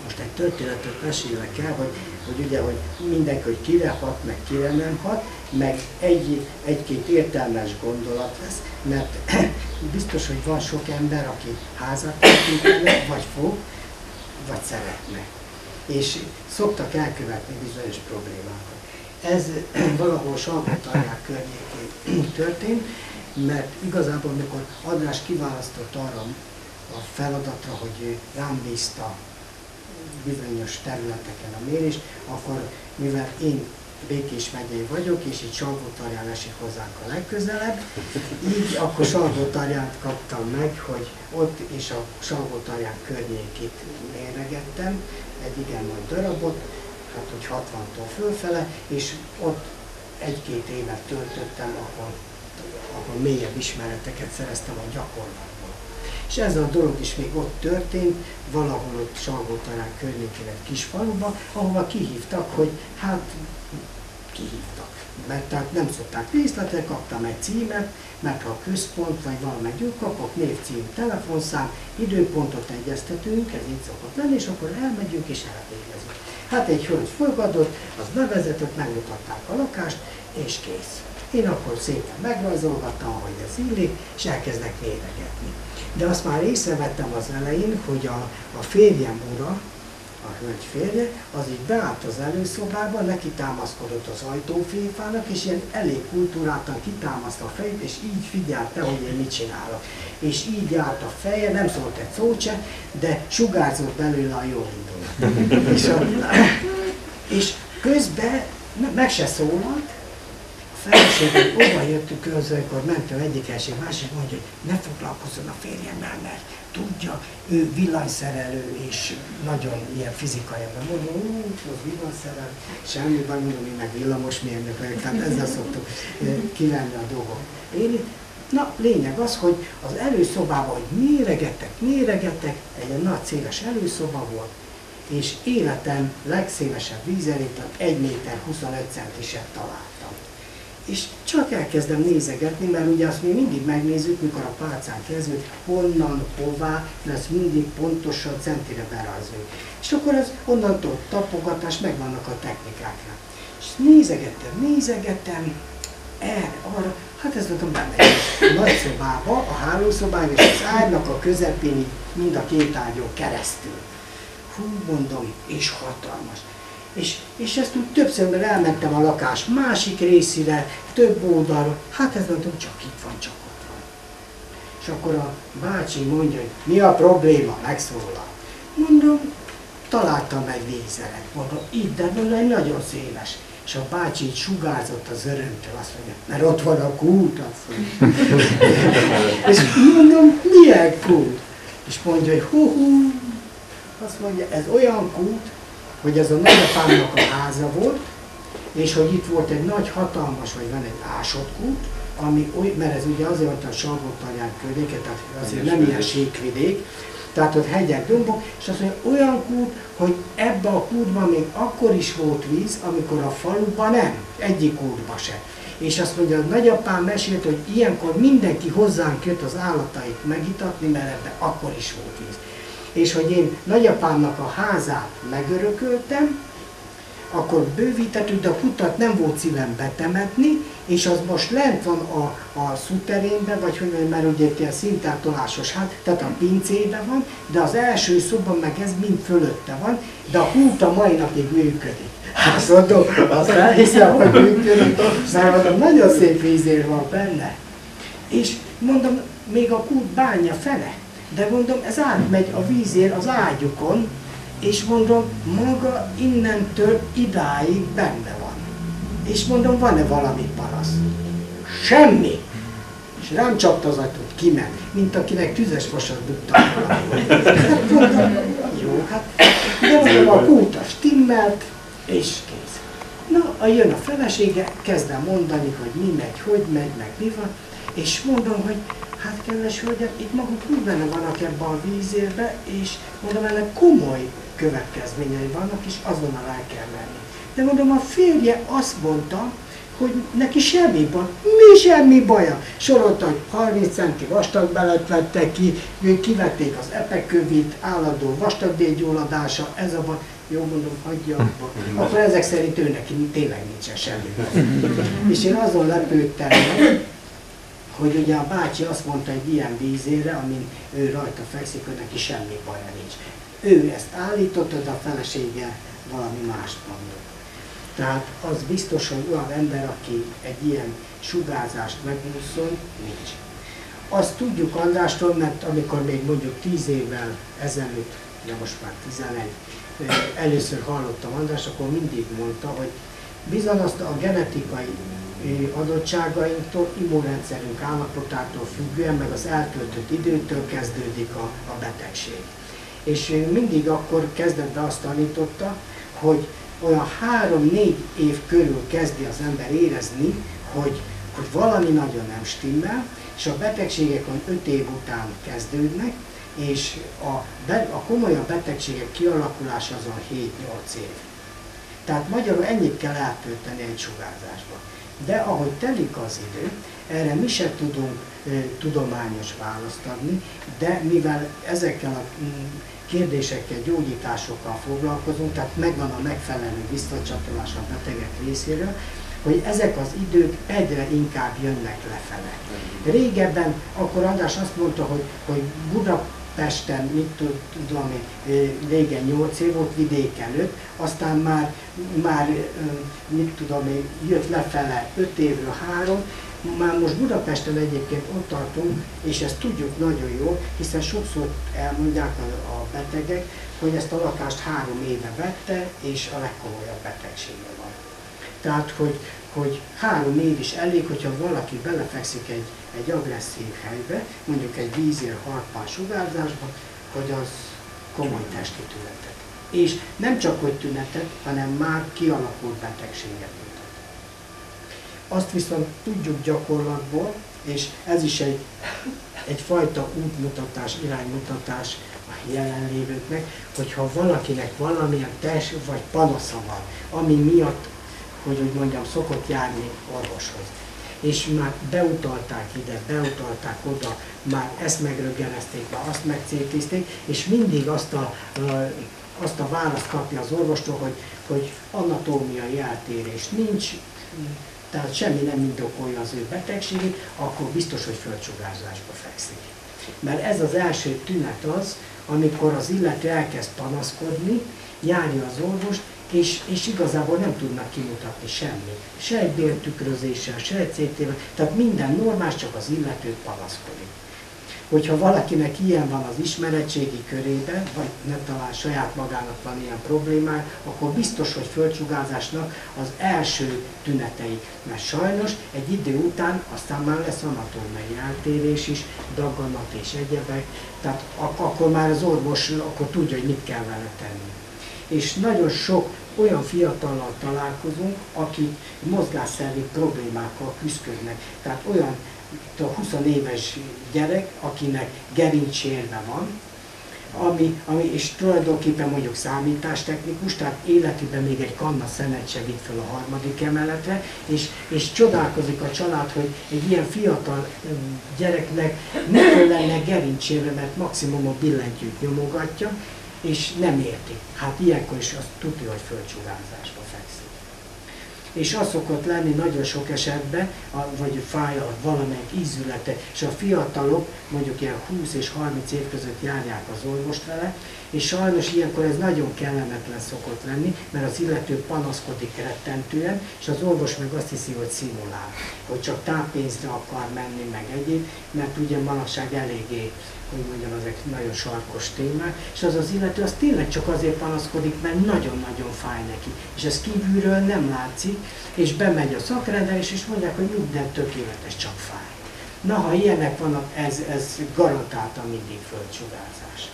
Most egy történetet mesélek el, hogy, hogy ugye, hogy mindenki, hogy kire hat, meg kire nem hat, meg egy, egy-két értelmes gondolat lesz, mert biztos, hogy van sok ember, aki házat építene, vagy fog, vagy szeretne. És szoktak elkövetni bizonyos problémákat. Ez valahol Salgótarján környékén történt, mert igazából, amikor András kiválasztott arra a feladatra, hogy rám bízta bizonyos területeken a mérés, akkor mivel én Békés megyei vagyok, és így Salgótarján esik hozzánk a legközelebb, így akkor Salgótarjánt kaptam meg, hogy ott és a Salgótarján környékét méregettem, egy igen nagy darabot, hát hogy hatvantól fölfele, és ott egy-két évet töltöttem, ahol, ahol mélyebb ismereteket szereztem a gyakorlatból. És ez a dolog is még ott történt, valahol ott Salgótarján környékén egy kis faluban, ahova kihívtak, hogy hát kihívtak. Mert tehát nem szokták részletre, kaptam egy címet, mert ha a központ vagy valamelyik gyűl kapok, név, cím, telefonszám, időpontot egyeztetünk, ez így szokott lenni, és akkor elmegyünk és elvégezzük. Hát egy hölgy fogadott, az bevezetett, megmutatták a lakást, és kész. Én akkor szépen megrajzolgattam, hogy ez illik, és elkezdek méregetni. De azt már észrevettem az elején, hogy a, a férjem ura, a hölgy férje, az így beállt az előszobába, neki támaszkodott az ajtóféfának, és ilyen elég kultúráltan kitámaszta a fejét, és így figyelte, hogy én mit csinálok. És így állt a feje, nem szólt egy szót se, de sugárzott belőle a jó indulat. és, és közben meg se szólalt, a feleségünk odajöttük közül, amikor mentem egyik elsőn, másik mondja, hogy ne foglalkozzon a férjemmel, mert tudja, ő villanyszerelő és nagyon ilyen fizikai ember. Mondom, ú, az villanyszerelő, semmi baj, mondom, én meg villamosmérnök vagyok, tehát ezzel szoktuk kivenni a dolgot. Én, na, lényeg az, hogy az előszobában, hogy méregettek, méregettek, egy nagy széles előszoba volt, és életem legszélesebb vízelétet egy méter huszonöt centisebb találtam. És csak elkezdem nézegetni, mert ugye azt mi mindig megnézzük, mikor a pálcán kezdődik, honnan, hová, mert ezt mindig pontosan centire berajzoljuk. És akkor az onnantól tapogatás, megvannak a technikákra. És nézegettem, nézegettem, erre, arra, hát ezt mondtam, bemegyek a nagy szobába, a hálószobába és az ágynak a közepén, mind a két ágyon keresztül. Hú, mondom, és hatalmas. És, és ezt úgy többször elmentem a lakás másik részére, több oldalra, hát ez mondom, csak itt van, csak ott van. És akkor a bácsi mondja, hogy mi a probléma, megszólal. Mondom, találtam egy vízelet, mondom, itt, de mondom, egy nagyon széles. És a bácsi így sugárzott az örömtől, azt mondja, mert ott van a kút, azt mondja. és mondom, milyen kút? És mondja, hogy hú-hú, azt mondja, ez olyan kút, hogy ez a nagyapámnak a háza volt, és hogy itt volt egy nagy, hatalmas, vagy van egy ásott kút, ami, mert ez ugye azért volt a Salgótarján környéke, tehát azért nem ilyen síkvidék, tehát ott hegyek, dombok, és azt mondja, olyan kút, hogy ebbe a kútban még akkor is volt víz, amikor a faluban nem, egyik kútban se. És azt mondja, a nagyapám mesélt, hogy ilyenkor mindenki hozzánk jött az állatait megitatni, mert ebbe akkor is volt víz. És hogy én nagyapámnak a házát megörököltem, akkor bővítettük, de a kutat nem volt szívem betemetni, és az most lent van a, a szuterénben, vagy hogy mondjam, mert ugye ilyen szintátolásos ház, tehát a pincében van, de az első szoban meg ez mind fölötte van, de a kút a mai napig működik. Azt mondom, azt elhiszem, hogy működik, mert nagyon szép vízér van benne. És mondom, még a kút bánja fele. De mondom, ez átmegy a vízér az ágyukon, és mondom, maga innentől idáig benne van. És mondom, van-e valami paraszt? Semmi! És rám csapta az ajtót, kiment, mint akinek tüzes vasat dugtak valami. Hát mondom, jó, hát, de mondom, a kúta stimmelt, és kész. Na, jön a felesége, kezdem mondani, hogy mi megy, hogy megy, meg mi van, és mondom, hogy hát kedves hölgyem, itt maguk úgy benne vannak ebben a vízérbe, és mondom, ennek komoly következményei vannak, és azonnal el kell menni. De mondom, a férje azt mondta, hogy neki semmi baj, mi semmi baja. Sorolta, hogy harminc centi vastag belet vette ki, kivették az epekövét, állandó vastagdélgyulladása, ez a baj. jó mondom, hagyja abba, akkor ezek szerint őnek tényleg nincsen semmi. És én azon lepődtem, hogy ugye a bácsi azt mondta egy ilyen vízére, amin ő rajta fekszik, hogy neki semmi baja nincs. Ő ezt állította, de a felesége valami mást mondott. Tehát az biztos, hogy olyan ember, aki egy ilyen sugárzást megúszol, nincs. Azt tudjuk Andrástól, mert amikor még mondjuk tíz évvel ezelőtt, de most már tizenegy, először hallottam András, akkor mindig mondta, hogy bizony azt a genetikai adottságainktól, immunrendszerünk állapotától függően, meg az eltöltött időtől kezdődik a, a betegség. És mindig akkor kezdetben azt tanította, hogy olyan három-négy év körül kezdi az ember érezni, hogy, hogy valami nagyon nem stimmel, és a betegségek öt év után kezdődnek, és a, be, a komolyabb betegségek kialakulása azon hét-nyolc év. Tehát magyarul ennyit kell eltölteni egy sugárzásba. De ahogy telik az idő, erre mi sem tudunk e, tudományos választ adni, de mivel ezekkel a kérdésekkel, gyógyításokkal foglalkozunk, tehát megvan a megfelelő visszacsatolás a betegek részéről, hogy ezek az idők egyre inkább jönnek lefele. Régebben akkor András azt mondta, hogy, hogy Budapesten, mit tudom én, régen nyolc év volt, vidéken öt, aztán már, már mit tudom én, jött lefele öt évről három, már most Budapesten egyébként ott tartunk, és ezt tudjuk nagyon jól, hiszen sokszor elmondják a, a betegek, hogy ezt a lakást három éve vette, és a legkomolyabb betegsége van. Tehát, hogy, hogy három év is elég, hogyha valaki belefekszik egy, egy agresszív helybe, mondjuk egy vízér Hartmann sugárzásba, hogy az komoly testi tünetet. És nem csak hogy tünetet, hanem már kialakult betegséget mutat. Azt viszont tudjuk gyakorlatból, és ez is egy, egyfajta útmutatás, iránymutatás a jelenlévőknek, hogyha valakinek valamilyen test vagy panasza van, ami miatt, hogy úgy mondjam, szokott járni orvoshoz. És már beutalták ide, beutalták oda, már ezt megröggenezték, már azt megcéklizték, és mindig azt a, azt a választ kapja az orvostól, hogy, hogy anatómiai eltérés nincs, tehát semmi nem indokolja az ő betegségét, akkor biztos, hogy földsugárzásba fekszik. Mert ez az első tünet az, amikor az illető elkezd panaszkodni, járja az orvost, És, és igazából nem tudnak kimutatni semmit. Se egy bértükrözéssel, se egy cé té-vel, tehát minden normális, csak az illető panaszkodik. Hogyha valakinek ilyen van az ismeretségi körében, vagy ne talán saját magának van ilyen problémája, akkor biztos, hogy földsugárzásnak az első tünetei. Mert sajnos egy idő után aztán már lesz anatómiai eltérés is, dagganat és egyebek, tehát ak akkor már az orvos akkor tudja, hogy mit kell vele tenni. És nagyon sok olyan fiatallal találkozunk, akik mozgásszervi problémákkal küzdködnek. Tehát olyan húsz éves gyerek, akinek gerincsérve van, ami, ami, és tulajdonképpen mondjuk számítástechnikus, tehát életében még egy kanna szenet se vitt fel a harmadik emeletre, és, és csodálkozik a család, hogy egy ilyen fiatal gyereknek mitől lenne gerincsérve, mert maximum a billentyűt nyomogatja, és nem értik. Hát ilyenkor is azt tudja, hogy földsugárzásba fekszik. És az szokott lenni nagyon sok esetben, vagy fáj valamelyik ízülete, és a fiatalok mondjuk ilyen húsz és harminc év között járják az orvost vele, és sajnos ilyenkor ez nagyon kellemetlen szokott lenni, mert az illető panaszkodik rettentően, és az orvos meg azt hiszi, hogy szimulál, hogy csak táppénzre akar menni, meg egyéb, mert ugye manapság eléggé, hogy mondjam, ezek nagyon sarkos témák, és az az illető az tényleg csak azért panaszkodik, mert nagyon-nagyon fáj neki, és ez kívülről nem látszik, és bemegy a szakrendelés, és mondják, hogy minden tökéletes, csak fáj. Na, ha ilyenek vannak, ez, ez garantáltan mindig földsugárzás.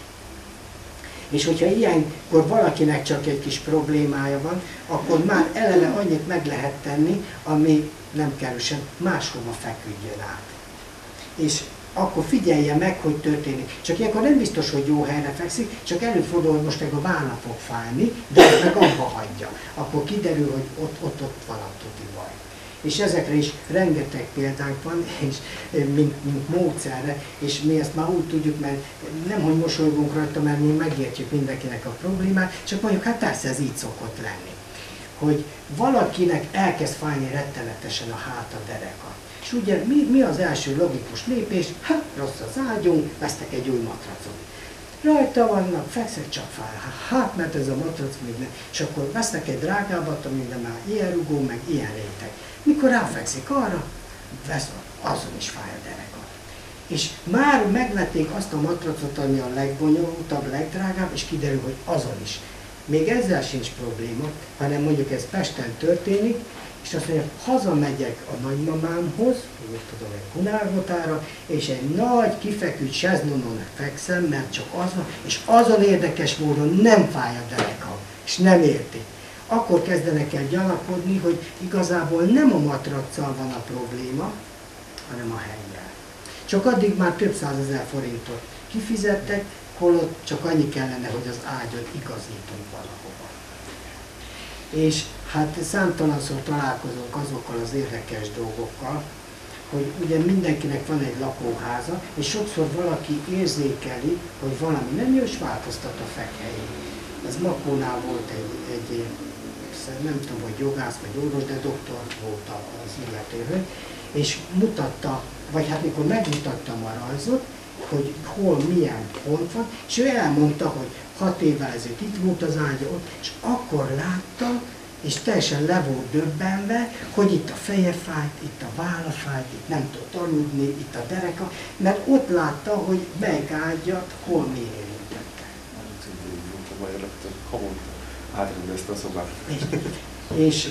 És hogyha ilyenkor valakinek csak egy kis problémája van, akkor már eleve annyit meg lehet tenni, ami nem kerül sem, máshova feküdjön át. És akkor figyelje meg, hogy történik. Csak ilyenkor nem biztos, hogy jó helyre fekszik, csak előfordul, hogy most meg a válla fog fájni, de meg abba hagyja. Akkor kiderül, hogy ott-ott van a tuti baj. És ezekre is rengeteg példánk van, és mint, mint módszerre, és mi ezt már úgy tudjuk, mert nem, hogy mosolygunk rajta, mert mi megértjük mindenkinek a problémát, csak mondjuk, hát persze ez így szokott lenni. Hogy valakinek elkezd fájni rettenetesen a háta dereka. És ugye mi, mi az első logikus lépés? Hát, rossz az ágyunk, vesztek egy új matracot. Rajta vannak, fekszek, csak fáj. Hát, mert ez a matrac még nem. És akkor vesznek egy drágábbat, amiben már ilyen rugó, meg ilyen réteg. Mikor ráfekszik arra, vesz, azon is fáj a dereka. És már megvették azt a matracot, ami a legbonyolultabb, legdrágább, és kiderül, hogy azon is. Még ezzel sincs probléma, hanem mondjuk ez Pesten történik, és azt mondja, hazamegyek a nagymamámhoz, úgy tudom, egy Kunágotára, és egy nagy kifeküdt sezlonon fekszem, mert csak az van, és azon érdekes módon nem fáj a derekam, és nem érti. Akkor kezdenek el gyanakodni, hogy igazából nem a matraccal van a probléma, hanem a helyjel. Csak addig már több százezer forintot kifizettek, holott csak annyi kellene, hogy az ágyon igazítunk valahova. És hát számtalanszor találkozunk azokkal az érdekes dolgokkal, hogy ugye mindenkinek van egy lakóháza, és sokszor valaki érzékeli, hogy valami nem jó, és változtat a fekhelyén. Ez Makónál volt egy, egy nem tudom, hogy jogász vagy orvos, de doktor volt az illetőhöz, és mutatta, vagy hát mikor megmutattam a rajzot, hogy hol, milyen pont van, és ő elmondta, hogy hat évvel ezelőtt itt volt az ágya ott, és akkor látta, és teljesen le volt döbbenve, hogy itt a feje fájt, itt a válla fájt, itt nem tudott aludni, itt a dereka, mert ott látta, hogy melyik ágyat, hol mi érintette. Átrendezte a szobát. És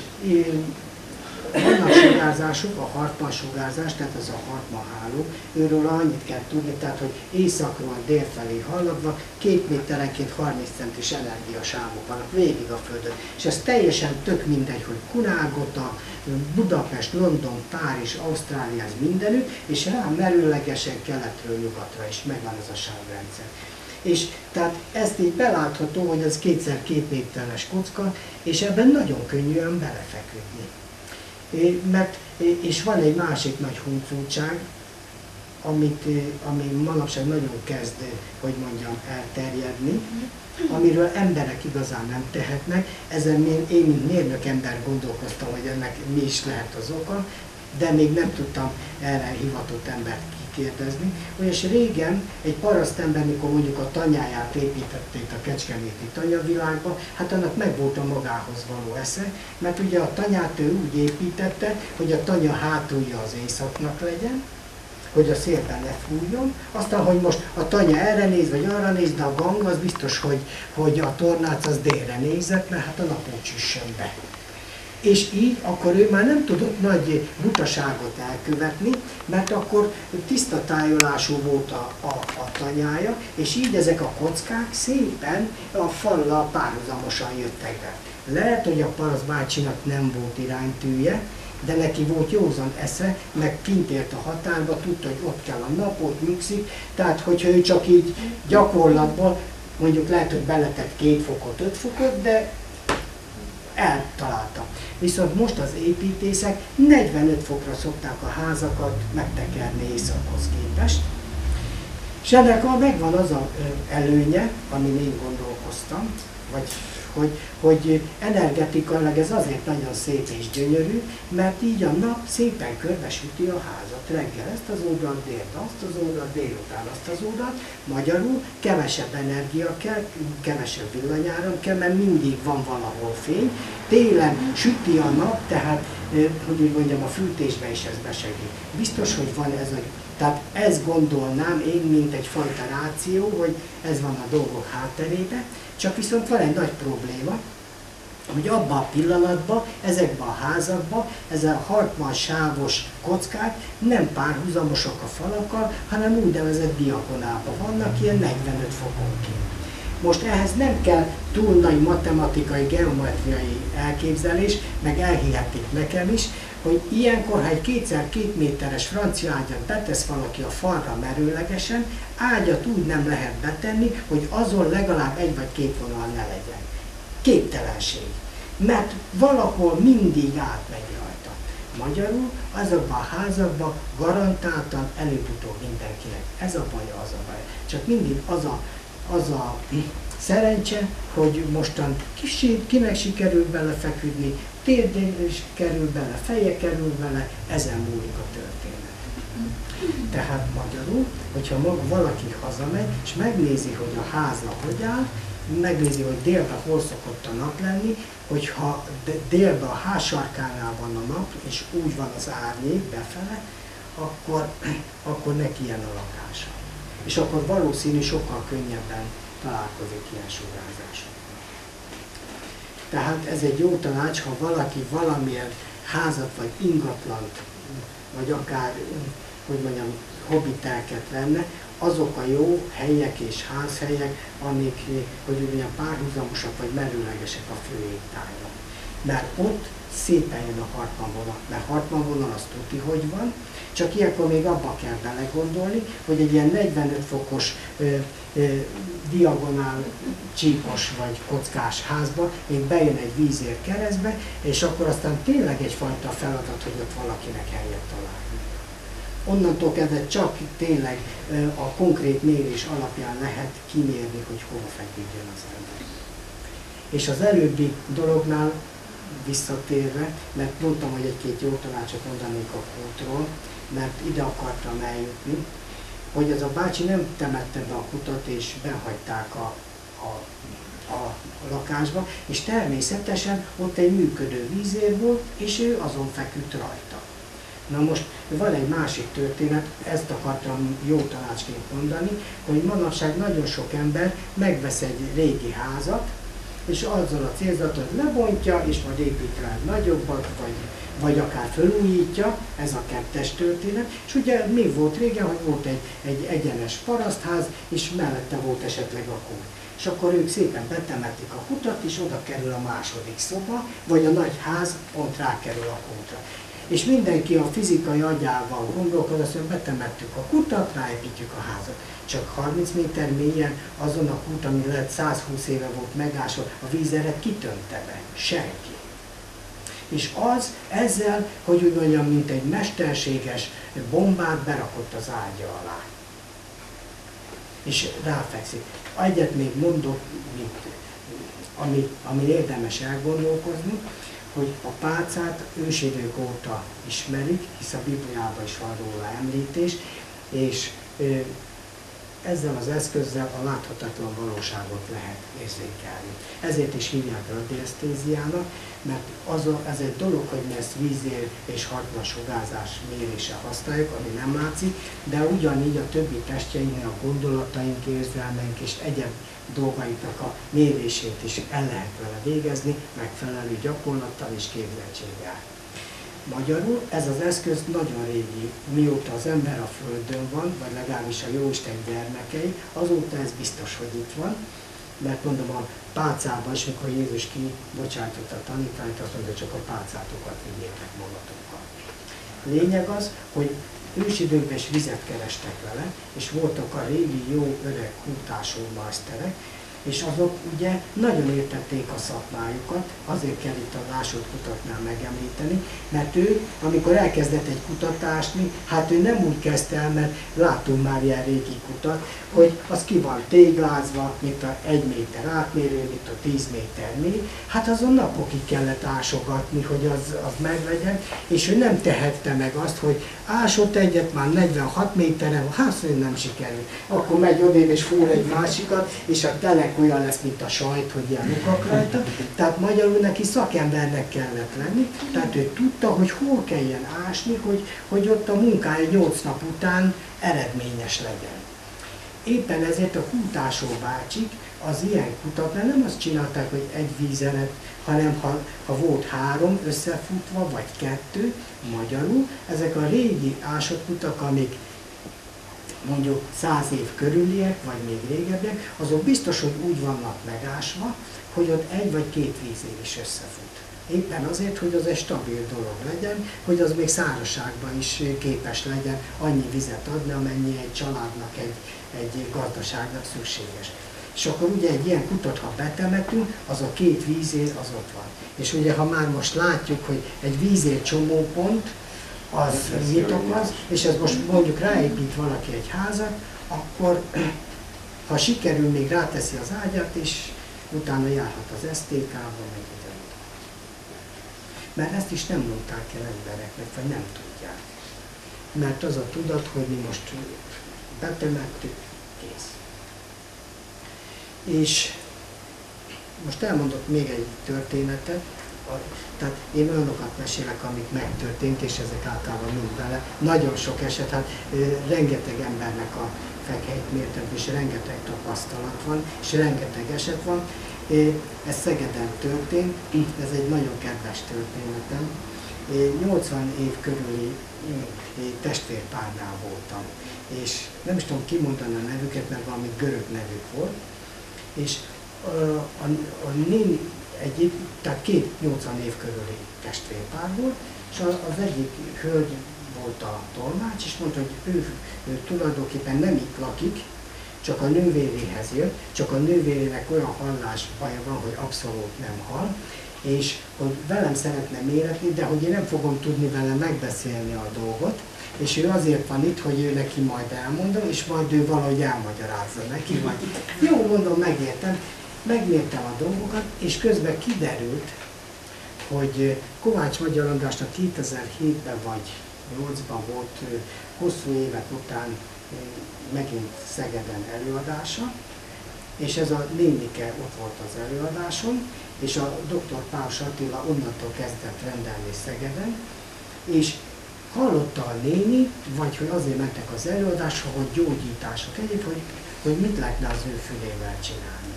vannak sugárzások, a Hartmann sugárzás, tehát ez a Hartmann háló, őről annyit kell tudni, tehát hogy északról délfelé hallatva két méterenként harminc centis energiasávok vannak végig a Földön. És ez teljesen tök mindegy, hogy Kunágota, Budapest, London, Párizs, Ausztrália, ez mindenütt, és rá merőlegesen keletről nyugatra is megvan ez a sávrendszer. És tehát ezt így belátható, hogy ez kétszer két méteres kocka, és ebben nagyon könnyűen belefeküdni. É, mert, és van egy másik nagy huncutság, amit, ami manapság nagyon kezd, hogy mondjam, elterjedni, amiről emberek igazán nem tehetnek. Ezen én, én mint mérnök ember gondolkoztam, hogy ennek mi is lehet az oka, de még nem tudtam erre hivatott embert kikérdezni. Ugyanis régen egy parasztember, mikor mondjuk a tanyáját építették a kecskeméti tanyavilágba, hát annak megvolt a magához való esze, mert ugye a tanyát ő úgy építette, hogy a tanya hátulja az éjszaknak legyen, hogy a szélben ne fújjon, aztán, hogy most a tanya erre néz, vagy arra néz, de a gang az biztos, hogy, hogy a tornác az délre nézett, mert hát a nap úgy süssön be. És így akkor ő már nem tudott nagy butaságot elkövetni, mert akkor tiszta tájolású volt a, a, a tanyája, és így ezek a kockák szépen a fallal párhuzamosan jöttek be. Lehet, hogy a Parasz bácsinak nem volt iránytűje, de neki volt józan esze, meg kint élt a határba, tudta, hogy ott kell a nap, ott nyugszik, tehát hogyha ő csak így gyakorlatban, mondjuk lehet, hogy beletett két fokot, öt fokot, de eltalálta. Viszont most az építészek negyvenöt fokra szokták a házakat megtekerni északhoz képest. És ennek megvan az a előnye, amin én gondolkoztam, vagy hogy, hogy energetikailag ez azért nagyon szép és gyönyörű, mert így a nap szépen körbesüti a házat. Reggel ezt az órát, délt azt az órát, délután azt az órát. Magyarul kevesebb energia kell, kevesebb villanyáram kell, mert mindig van valahol fény. Télen süti a nap, tehát, hogy úgy mondjam, a fűtésbe is ez besegít. Biztos, hogy van ez a... Tehát ezt gondolnám én, mint egyfajta ráció, hogy ez van a dolgok hátterében. Csak viszont van egy nagy probléma, hogy abban a pillanatban, ezekben a házakban, ezen a Hartmann sávos kockák nem párhuzamosak a falakkal, hanem úgynevezett diagonálban vannak, ilyen negyvenöt fokonként. Most ehhez nem kell túl nagy matematikai, geometriai elképzelés, meg elhihetik nekem is, hogy ilyenkor, ha egy kétszer két méteres francia ágyat betesz valaki a falra merőlegesen, ágyat úgy nem lehet betenni, hogy azon legalább egy vagy két vonal ne legyen. Képtelenség. Mert valahol mindig átmegy rajta. Magyarul azokban a házakban garantáltan előbb-utóbb mindenkinek. Ez a baj, az a baj. Csak mindig az a, az a szerencse, hogy mostan kicsit, kinek sikerül belefeküdni, térdén is kerül bele, feje kerül bele, ezen múlik a történet. Tehát magyarul, hogyha maga valaki hazamegy, és megnézi, hogy a háznak hogy áll, megnézi, hogy délben hol szokott a nap lenni, hogyha délben a ház sarkánál van a nap, és úgy van az árnyék befele, akkor, akkor neki ilyen a lakása. És akkor valószínű sokkal könnyebben találkozik ilyen sugárzással. Tehát ez egy jó tanács, ha valaki valamilyen házat vagy ingatlant, vagy akár, hogy mondjam, hobbitelket venne, azok a jó helyek és házhelyek, amik, hogy mondjam, párhuzamosak vagy merőlegesek a főéttájra. Mert ott szépen jön a Hartmann vonal, mert Hartmann vonal azt tudni, hogy van, csak ilyenkor még abba kell belegondolni, hogy egy ilyen negyvenöt fokos ö, ö, diagonál csíkos vagy kockás házba még bejön egy vízér keresztbe, és akkor aztán tényleg egyfajta feladat, hogy ott valakinek helyet találni. Onnantól kezdve csak tényleg a konkrét mérés alapján lehet kimérni, hogy hova feküdjön az ember. És az előbbi dolognál visszatérve, mert mondtam, hogy egy-két jó tanácsot mondanék a kútról, mert ide akartam eljutni, hogy az a bácsi nem temette be a kutat, és behagyták a, a, a lakásba, és természetesen ott egy működő vízér volt, és ő azon feküdt rajta. Na most van egy másik történet, ezt akartam jó tanácsként mondani, hogy manapság nagyon sok ember megvesz egy régi házat, és azzal a célzatot lebontja, és majd épít rá nagyobbat, vagy, vagy akár felújítja, ez a kettes történet. És ugye mi volt régen, hogy volt egy, egy egyenes parasztház, és mellette volt esetleg a kút. És akkor ők szépen betemetik a kutat, és oda kerül a második szoba, vagy a nagy ház pont rákerül a kútra. És mindenki a fizikai agyával gondolkodik, azt mondja, betemettük a kutat, ráépítjük a házat. Csak harminc méter mélyen azon a kút, ami lehet százhúsz éve volt megásol, a vízeret kitönte be. Senki. És az ezzel, hogy úgy mondjam, mint egy mesterséges bombát berakott az ágya alá. És ráfekszik. Egyet még mondok, amit, ami érdemes elgondolkozni, hogy a pálcát ősidők óta ismerik, hisz a Bibliában is van róla említés, és ezzel az eszközzel a láthatatlan valóságot lehet érzékelni. Ezért is hívják radiesztéziának, mert az a, ez egy dolog, hogy mi ezt vízér és Hartmann sugárzás mérése használjuk, ami nem látszik, de ugyanígy a többi testjeinknek, a gondolataink, érzelmeink és egyéb dolgaiknak a mérését is el lehet vele végezni, megfelelő gyakorlattal és képzettséggel. Magyarul ez az eszköz nagyon régi, mióta az ember a Földön van, vagy legalábbis a Jóisten gyermekei, azóta ez biztos, hogy itt van, mert mondom a pálcában is, mikor Jézus kibocsájtotta a tanítványt, azt mondta, csak a pálcátokat vigyétek magatokkal. Lényeg az, hogy ősidőkben is vizet kerestek vele, és voltak a régi jó öreg hútású maszterek, és azok ugye nagyon értették a szakmájukat, azért kell itt a másodkutatnál megemlíteni, mert ő, amikor elkezdett egy kutatást, hát ő nem úgy kezdte el, mert látunk már ilyen régi kutat, hogy az ki van téglázva, mint a egy méter átmérő, mint a tíz méter mély, hát azon napokig kellett ásogatni, hogy az, az meglegyen, és ő nem tehette meg azt, hogy ásott egyet, már negyvenhat méteren, hát szóval nem sikerül. Akkor megy odébb és fúr egy másikat, és a tele olyan lesz, mint a sajt, hogy ilyen lukak rajta. Tehát magyarul neki szakembernek kellett lenni, tehát ő tudta, hogy hol kelljen ásni, hogy, hogy ott a munkája nyolc nap után eredményes legyen. Éppen ezért a kútásó bácsik az ilyen kutatnál nem azt csinálták, hogy egy vízeret, hanem ha, ha volt három összefutva, vagy kettő, magyarul, ezek a régi ásott kutak, amik mondjuk száz év körüliek, vagy még régebbiek, azok biztos, hogy úgy vannak megásva, hogy ott egy vagy két vízér is összefut. Éppen azért, hogy az egy stabil dolog legyen, hogy az még szárazságban is képes legyen annyi vizet adni, amennyi egy családnak, egy, egy gazdaságnak szükséges. És akkor ugye egy ilyen kutat, ha betemetünk, az a két vízér az ott van. És ugye, ha már most látjuk, hogy egy vízér csomópont, az mit okoz, és ez most mondjuk ráépít valaki egy házat, akkor ha sikerül, még ráteszi az ágyat, és utána járhat az es té ká-ba, meg ide. Mert ezt is nem mondták el embereknek, vagy nem tudják. Mert az a tudat, hogy mi most betemettük, kész. És most elmondok még egy történetet, tehát én olyanokat mesélek, amik megtörtént, és ezek általában mind bele. Nagyon sok eset, hát rengeteg embernek a fekhelyt mértem, és rengeteg tapasztalat van, és rengeteg eset van. Ez Szegeden történt, ez egy nagyon kedves történetem. nyolcvan év körüli testvérpárnál voltam, és nem is tudom kimondani a nevüket, mert valami görög nevük volt, és a, a, a néni egyik, tehát két nyolcvan év körüli testvérpár volt, és az egyik hölgy volt a tolmács, és mondta, hogy ő, ő tulajdonképpen nem itt lakik, csak a nővéréhez jött, csak a nővérének olyan hallás baja van, hogy abszolút nem hall, és hogy velem szeretne méretni, de hogy én nem fogom tudni vele megbeszélni a dolgot, és ő azért van itt, hogy ő neki majd elmondom, és majd ő valahogy elmagyarázza neki, vagy jó, mondom, megértem, megmértem a dolgokat, és közben kiderült, hogy Kovács-Magyar Andrásnak kétezer-hétben vagy nyolcban volt hosszú évek után megint Szegeden előadása, és ez a nénike ott volt az előadáson, és a doktor Páros Attila onnantól kezdett rendelni Szegeden, és hallotta a néni, vagy hogy azért mentek az előadásra, hogy gyógyítások egyéb, hogy, hogy mit lehetne az ő fülével csinálni.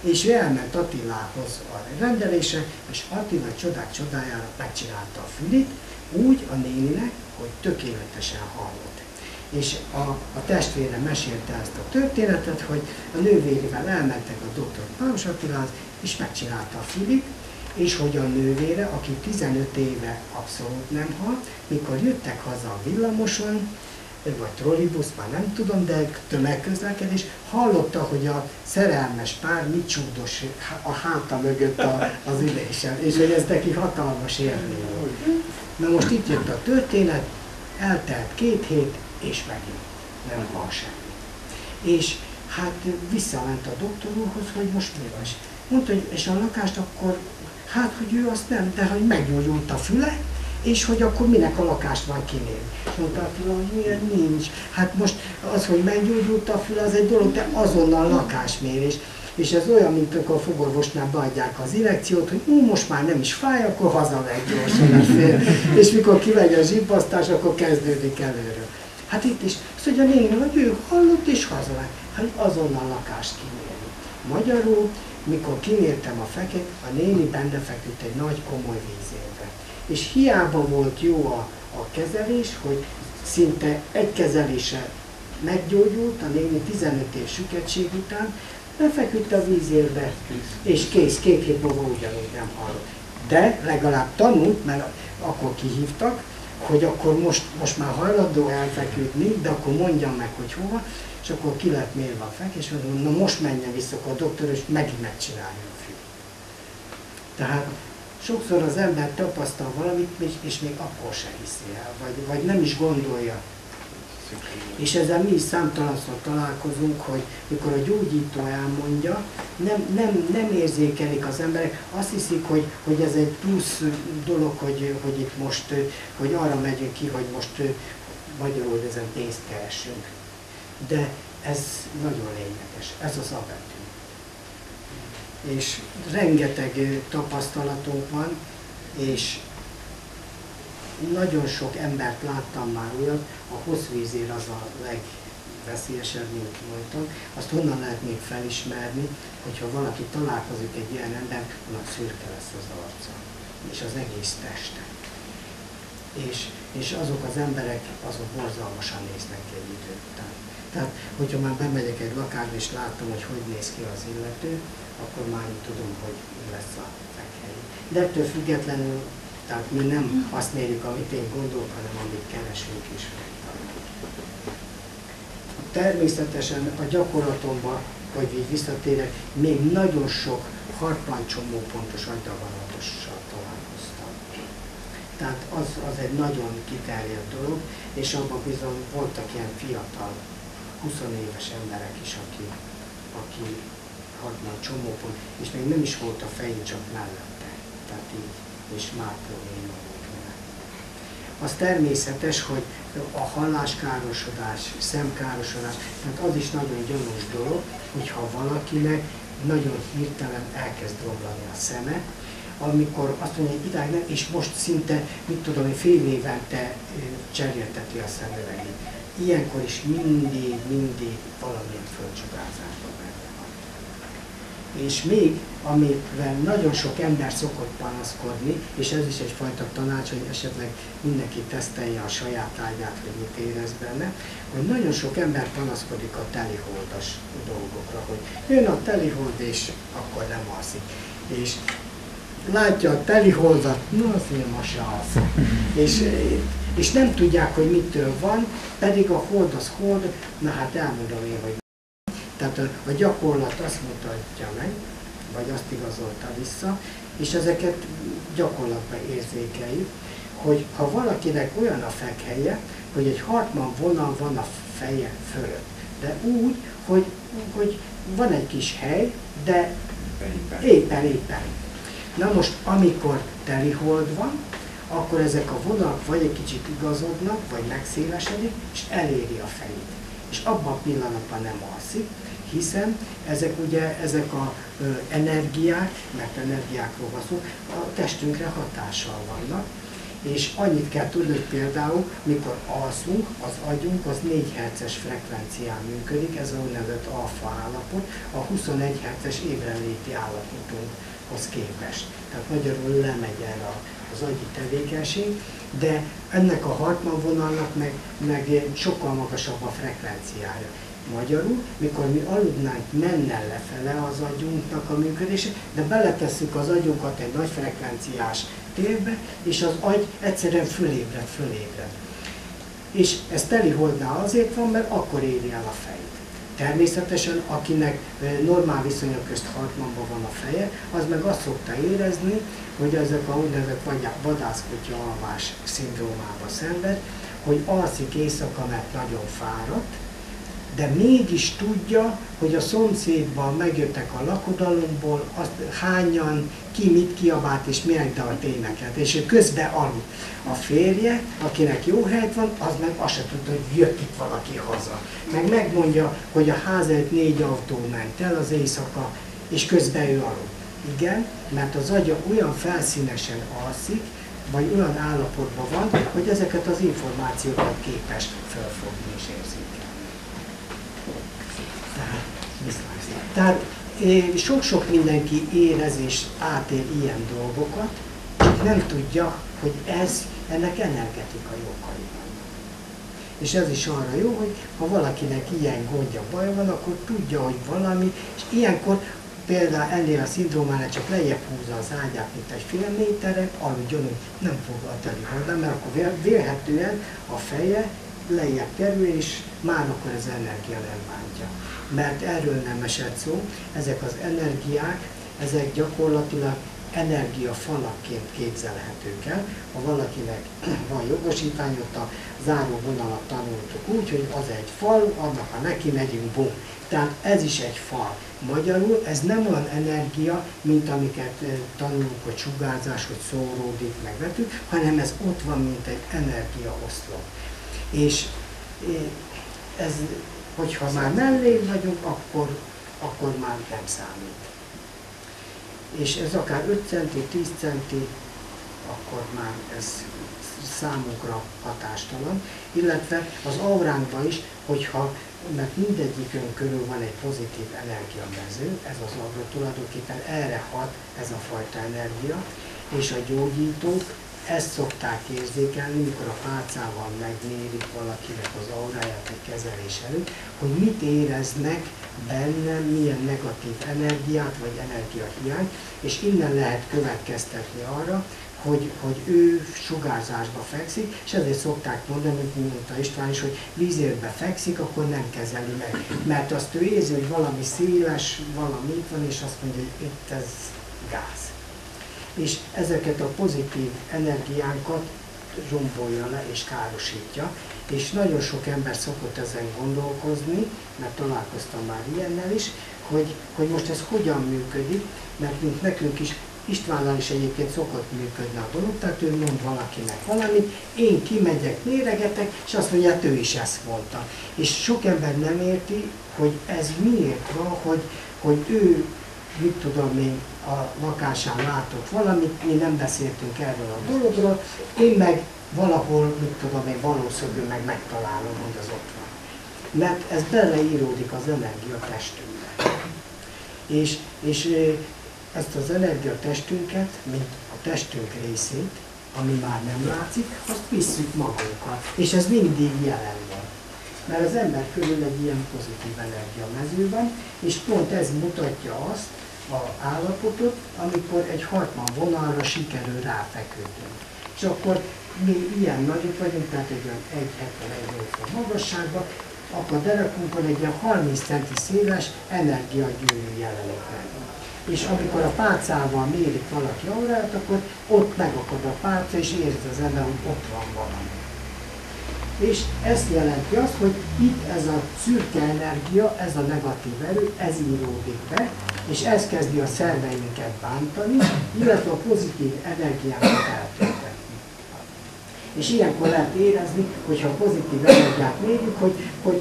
És ő elment Attilához a rendelése, és Attila csodák csodájára megcsinálta a fülét, úgy a néninek, hogy tökéletesen hallott. És a, a testvére mesélte ezt a történetet, hogy a nővérével elmentek a doktor Páros Attilához, és megcsinálta a fülét, és hogy a nővére, aki tizenöt éve abszolút nem hall, mikor jöttek haza a villamoson, vagy trollibusz, már nem tudom, de tömegközlekedés, hallotta, hogy a szerelmes pár mit csúdos a háta mögött a, az ülésen, és hogy ez neki hatalmas élmény volt. Na most itt jött a történet, eltelt két hét, és megint nem hall semmi. És hát visszament a doktor úrhoz, hogy most mi van. Mondta, hogy és a lakást akkor, hát hogy ő azt nem, de hogy meggyógyult a füle, és hogy akkor minek a lakást van kinélni. Mondta Attila, hogy ilyen nincs. Hát most az, hogy meggyógyult a füle, az egy dolog, de azonnal lakásmérés. És ez olyan, mint amikor a fogorvosnál beadják az injekciót, hogy ú, most már nem is fáj, akkor hazamegy gyorsan a fél. És mikor kimegy a zsibbasztás, akkor kezdődik előről. Hát itt is, azt mondja, néni, hogy ő hallott és hazamegy. Hát azonnal lakást kinélni. Magyarul, mikor kinéltem a fekét, a néni benne feküdt egy nagy komoly vízérbe. És hiába volt jó a, a kezelés, hogy szinte egy kezelése meggyógyult, a néni tizenöt év süketség után, befeküdt a vízérbe, és kész, két hét múlva ugyanúgy nem hallott. De legalább tanult, mert akkor kihívtak, hogy akkor most, most már hajlandó elfeküdni, de akkor mondjam meg, hogy hova, és akkor ki lett mérve a fek, és mondom, na most menjen vissza a doktor, és megint megcsinálja a fül. Tehát sokszor az ember tapasztal valamit, és még akkor se hiszi el, vagy, vagy nem is gondolja. És ezzel mi is számtalanszor találkozunk, hogy mikor a gyógyító elmondja, nem, nem, nem érzékelik az emberek, azt hiszik, hogy, hogy ez egy plusz dolog, hogy, hogy itt most, hogy arra megyünk ki, hogy most magyarul ezen pénzt keresünk. De ez nagyon lényeges, ez az a betű. És rengeteg tapasztalatunk van, és nagyon sok embert láttam már olyat, a hosszvízér az a legveszélyesebb, mint mondtam. Azt honnan lehet még felismerni, hogyha valaki találkozik egy ilyen ember, annak szürke lesz az arca, és az egész teste. És, és azok az emberek, azok borzalmasan néznek ki egy idő után. Tehát, hogyha már bemegyek egy lakásba és látom, hogy hogy néz ki az illető, akkor már tudom, hogy mi lesz a fekhely. De ettől függetlenül, tehát mi nem azt mérjük, amit én gondolok, hanem amit keresünk is. Természetesen a gyakorlatomban hogy így visszatérek, még nagyon sok Hartmann csomópontos agydaganatossal találkoztam. Tehát az, az egy nagyon kiterjedt dolog, és abban bizony voltak ilyen fiatal, húsz éves emberek is, aki, aki Hartmann csomópont, és még nem is volt a fején, csak mellette. Tehát így, és már probléma volt vele. Az természetes, hogy a halláskárosodás, szemkárosodás, tehát az is nagyon gyanús dolog, hogyha valakinek nagyon hirtelen elkezd romlani a szeme, amikor azt mondja, hogy idáig nem, és most szinte, mit tudom, hogy fél évente cserélteti a szemüvegét. Ilyenkor is mindig, mindig valamilyen földsugárzásban benne van. És még, amivel nagyon sok ember szokott panaszkodni, és ez is egyfajta tanács, hogy esetleg mindenki tesztelje a saját ágyát, hogy mit érez benne, hogy nagyon sok ember panaszkodik a teliholdas dolgokra, hogy jön a telihold, és akkor nem alszik. És látja a teliholdat, na azért ma se alszom. És, és nem tudják, hogy mitől van, pedig a hold az hold, na hát elmondom én, hogy tehát a, a gyakorlat azt mutatja meg, vagy azt igazolta vissza, és ezeket gyakorlatban érzékeljük, hogy ha valakinek olyan a fekhelye, hogy egy Hartmann vonal van a feje fölött, de úgy, hogy, hogy van egy kis hely, de éppen-éppen. Na most, amikor telihold van, akkor ezek a vonalak vagy egy kicsit igazodnak, vagy megszélesedik, és eléri a fejét. És abban a pillanatban nem alszik, hiszen ezek ugye, ezek az energiák, mert energiákról van szó, a testünkre hatással vannak. És annyit kell tudni, hogy például, mikor alszunk, az agyunk az négy hertzes frekvencián működik, ez a úgynevezett alfa állapot, a huszonegy hertzes ébrenléti állapotunkhoz képest. Tehát magyarul lemegy erre az agyi tevékenység, de ennek a Hartmann vonalnak meg, meg sokkal magasabb a frekvenciája. Magyarul, mikor mi aludnánk, menne lefele az agyunknak a működése, de beletesszük az agyunkat egy nagy frekvenciás térbe, és az agy egyszerűen fölébred, fölébred. És ez teliholdnál azért van, mert akkor éri el a fejét. Természetesen, akinek normál viszonyok közt Hartmannban van a feje, az meg azt szokta érezni, hogy ezek a úgynevezett vadászkutya alvás szindrómába szenved, hogy alszik éjszaka, mert nagyon fáradt, de mégis tudja, hogy a szomszédban megjöttek a lakodalomból, azt hányan, ki mit kiabált és milyen dalt énekelt. És ő közben alud. A férje, akinek jó helyt van, az meg azt se tudta, hogy jött itt valaki haza. Meg megmondja, hogy a ház előtt négy autó ment el az éjszaka, és közben ő alud. Igen, mert az agya olyan felszínesen alszik, vagy olyan állapotban van, hogy ezeket az információkat képes felfogni és érzékelni. Tehát sok-sok mindenki érez és átél ilyen dolgokat, csak nem tudja, hogy ez, ennek energetikai okai vannak. És ez is arra jó, hogy ha valakinek ilyen gondja, baja van, akkor tudja, hogy valami, és ilyenkor például ennél a szindrómánál csak lejjebb húzza az ágyát, mint egy fél méteren, aludjon, hogy nem fog a teliholdán, mert akkor vélhetően a feje lejjebb kerül, és már akkor az energia nem bántja. Mert erről nem esett szó, ezek az energiák, ezek gyakorlatilag energiafalakként képzelhetők el. Ha valakinek van jogosítvány, ott a záró vonalat tanultuk úgy, hogy az egy fal, annak ha neki megyünk, bum. Tehát ez is egy fal. Magyarul ez nem olyan energia, mint amiket tanulunk, hogy sugárzás, hogy szóródik, meg vetük, hanem ez ott van, mint egy energiaoszlop. És ez... Hogyha már mellébb vagyunk, akkor, akkor már nem számít. És ez akár öt centi, tíz centi, akkor már ez számunkra hatástalan. Illetve az auránkban is, hogyha, mert mindegyikön körül van egy pozitív energiamező, ez az aura tulajdonképpen erre hat ez a fajta energia, és a gyógyítók ezt szokták érzékelni, mikor a pálcával megmérik valakinek az auráját egy kezelés előtt, hogy mit éreznek bennem milyen negatív energiát vagy energiahiányt, és innen lehet következtetni arra, hogy, hogy ő sugárzásba fekszik, és ezért szokták mondani, mint a István is, hogy vízérbe fekszik, akkor nem kezeli meg. Mert azt ő érzi, hogy valami széles, valami itt van, és azt mondja, hogy itt ez gáz. És ezeket a pozitív energiánkat rombolja le és károsítja, és nagyon sok ember szokott ezen gondolkozni, mert találkoztam már ilyennel is, hogy, hogy most ez hogyan működik, mert mint nekünk is, Istvánnal is egyébként szokott működni a dolog, tehát ő mond valakinek valamit, én kimegyek, méregetek, és azt mondja, hát ő is ezt mondta. És sok ember nem érti, hogy ez miért van, hogy, hogy ő, mit tudom én, a lakásán látott valamit, mi nem beszéltünk erről a dologról, én meg valahol, mit tudom én, valószínűleg meg megtalálom, hogy az ott van. Mert ez beleíródik az energia testünkbe. És, és ezt az energia testünket, mint a testünk részét, ami már nem látszik, azt visszük magunkkal. És ez mindig jelen van. Mert az ember körül egy ilyen pozitív energia mezőben, és pont ez mutatja azt a állapotot, amikor egy Hartmann vonalra sikerül ráfeküdünk. És akkor mi ilyen nagyok vagyunk, tehát egy olyan egy hetven egy magasságban, akkor a derekunkon egy ilyen harminc centi széles energiagyűrű jelenik meg. És amikor a pálcával mérik valaki aurát, akkor ott megakad a pálca, és érzi az ember, hogy ott van valami. És ezt jelenti azt, hogy itt ez a szürke energia, ez a negatív erő, ez íródik be, és ez kezdi a szerveinket bántani, illetve a pozitív energiákat eltölteni. És ilyenkor lehet érezni, hogyha a pozitív energiát mérjük, hogy, hogy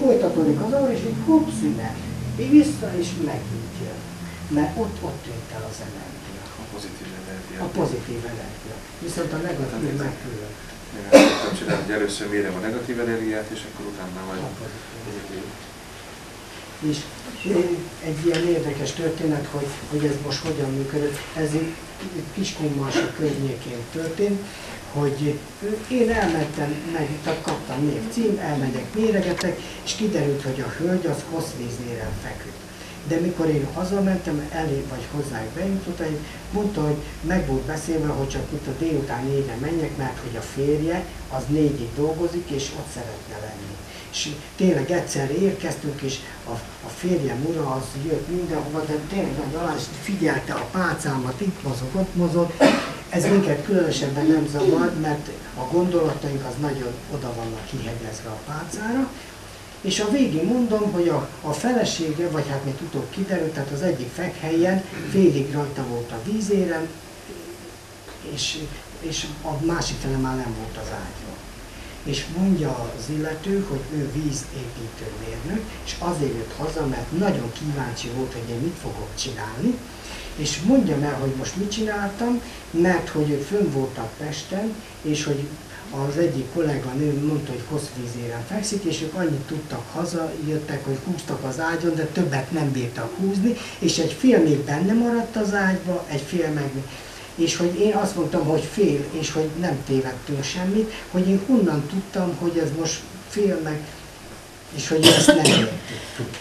folytatódik az aura, és egy hopp szünet, így vissza, és megint jön. Mert ott, ott tűnt el az energia. A pozitív energia. A pozitív energia. Viszont a negatív megkülön. Nem csinálom, hogy először mérem a negatív energiát, és akkor utána majd a pozitív. És egy ilyen érdekes történet, hogy, hogy ez most hogyan működött. Ez Kiskunmajsa környékén történt, hogy én elmentem, meg, tehát kaptam név cím, elmegyek, méregetek, és kiderült, hogy a hölgy az hosszvíznéren feküdt. De mikor én hazamentem, elé vagy hozzánk bejutottam, mondta, hogy meg volt beszélve, hogy csak itt a délután négyre menjek, mert hogy a férje az négyig dolgozik, és ott szeretne lenni. És tényleg egyszer érkeztünk, és a, a férjem ura az jött mindenhova, de tényleg a Balázs figyelte a pálcámat, itt mozog, ott mozog. Ez minket különösebben nem zavar, mert a gondolataink az nagyon oda vannak kihegyezve a pálcára. És a végén mondom, hogy a, a felesége, vagy hát mint utóbb kiderült, tehát az egyik fekhelyen félig rajta volt a vízéren, és, és a másik fele már nem volt az ágyról. És mondja az illető, hogy ő vízépítő mérnök, és azért jött haza, mert nagyon kíváncsi volt, hogy én mit fogok csinálni, és mondjam el, hogy most mit csináltam, mert hogy ő fönn voltak Pesten, és hogy az egyik kolléganő mondta, hogy hosszvízéren fekszik, és ők annyit tudtak haza, jöttek, hogy húztak az ágyon, de többet nem bírtak húzni, és egy fél még benne maradt az ágyba, egy fél meg. És hogy én azt mondtam, hogy fél, és hogy nem tévedtünk semmit, hogy én honnan tudtam, hogy ez most fél meg, és hogy ezt nem értettük.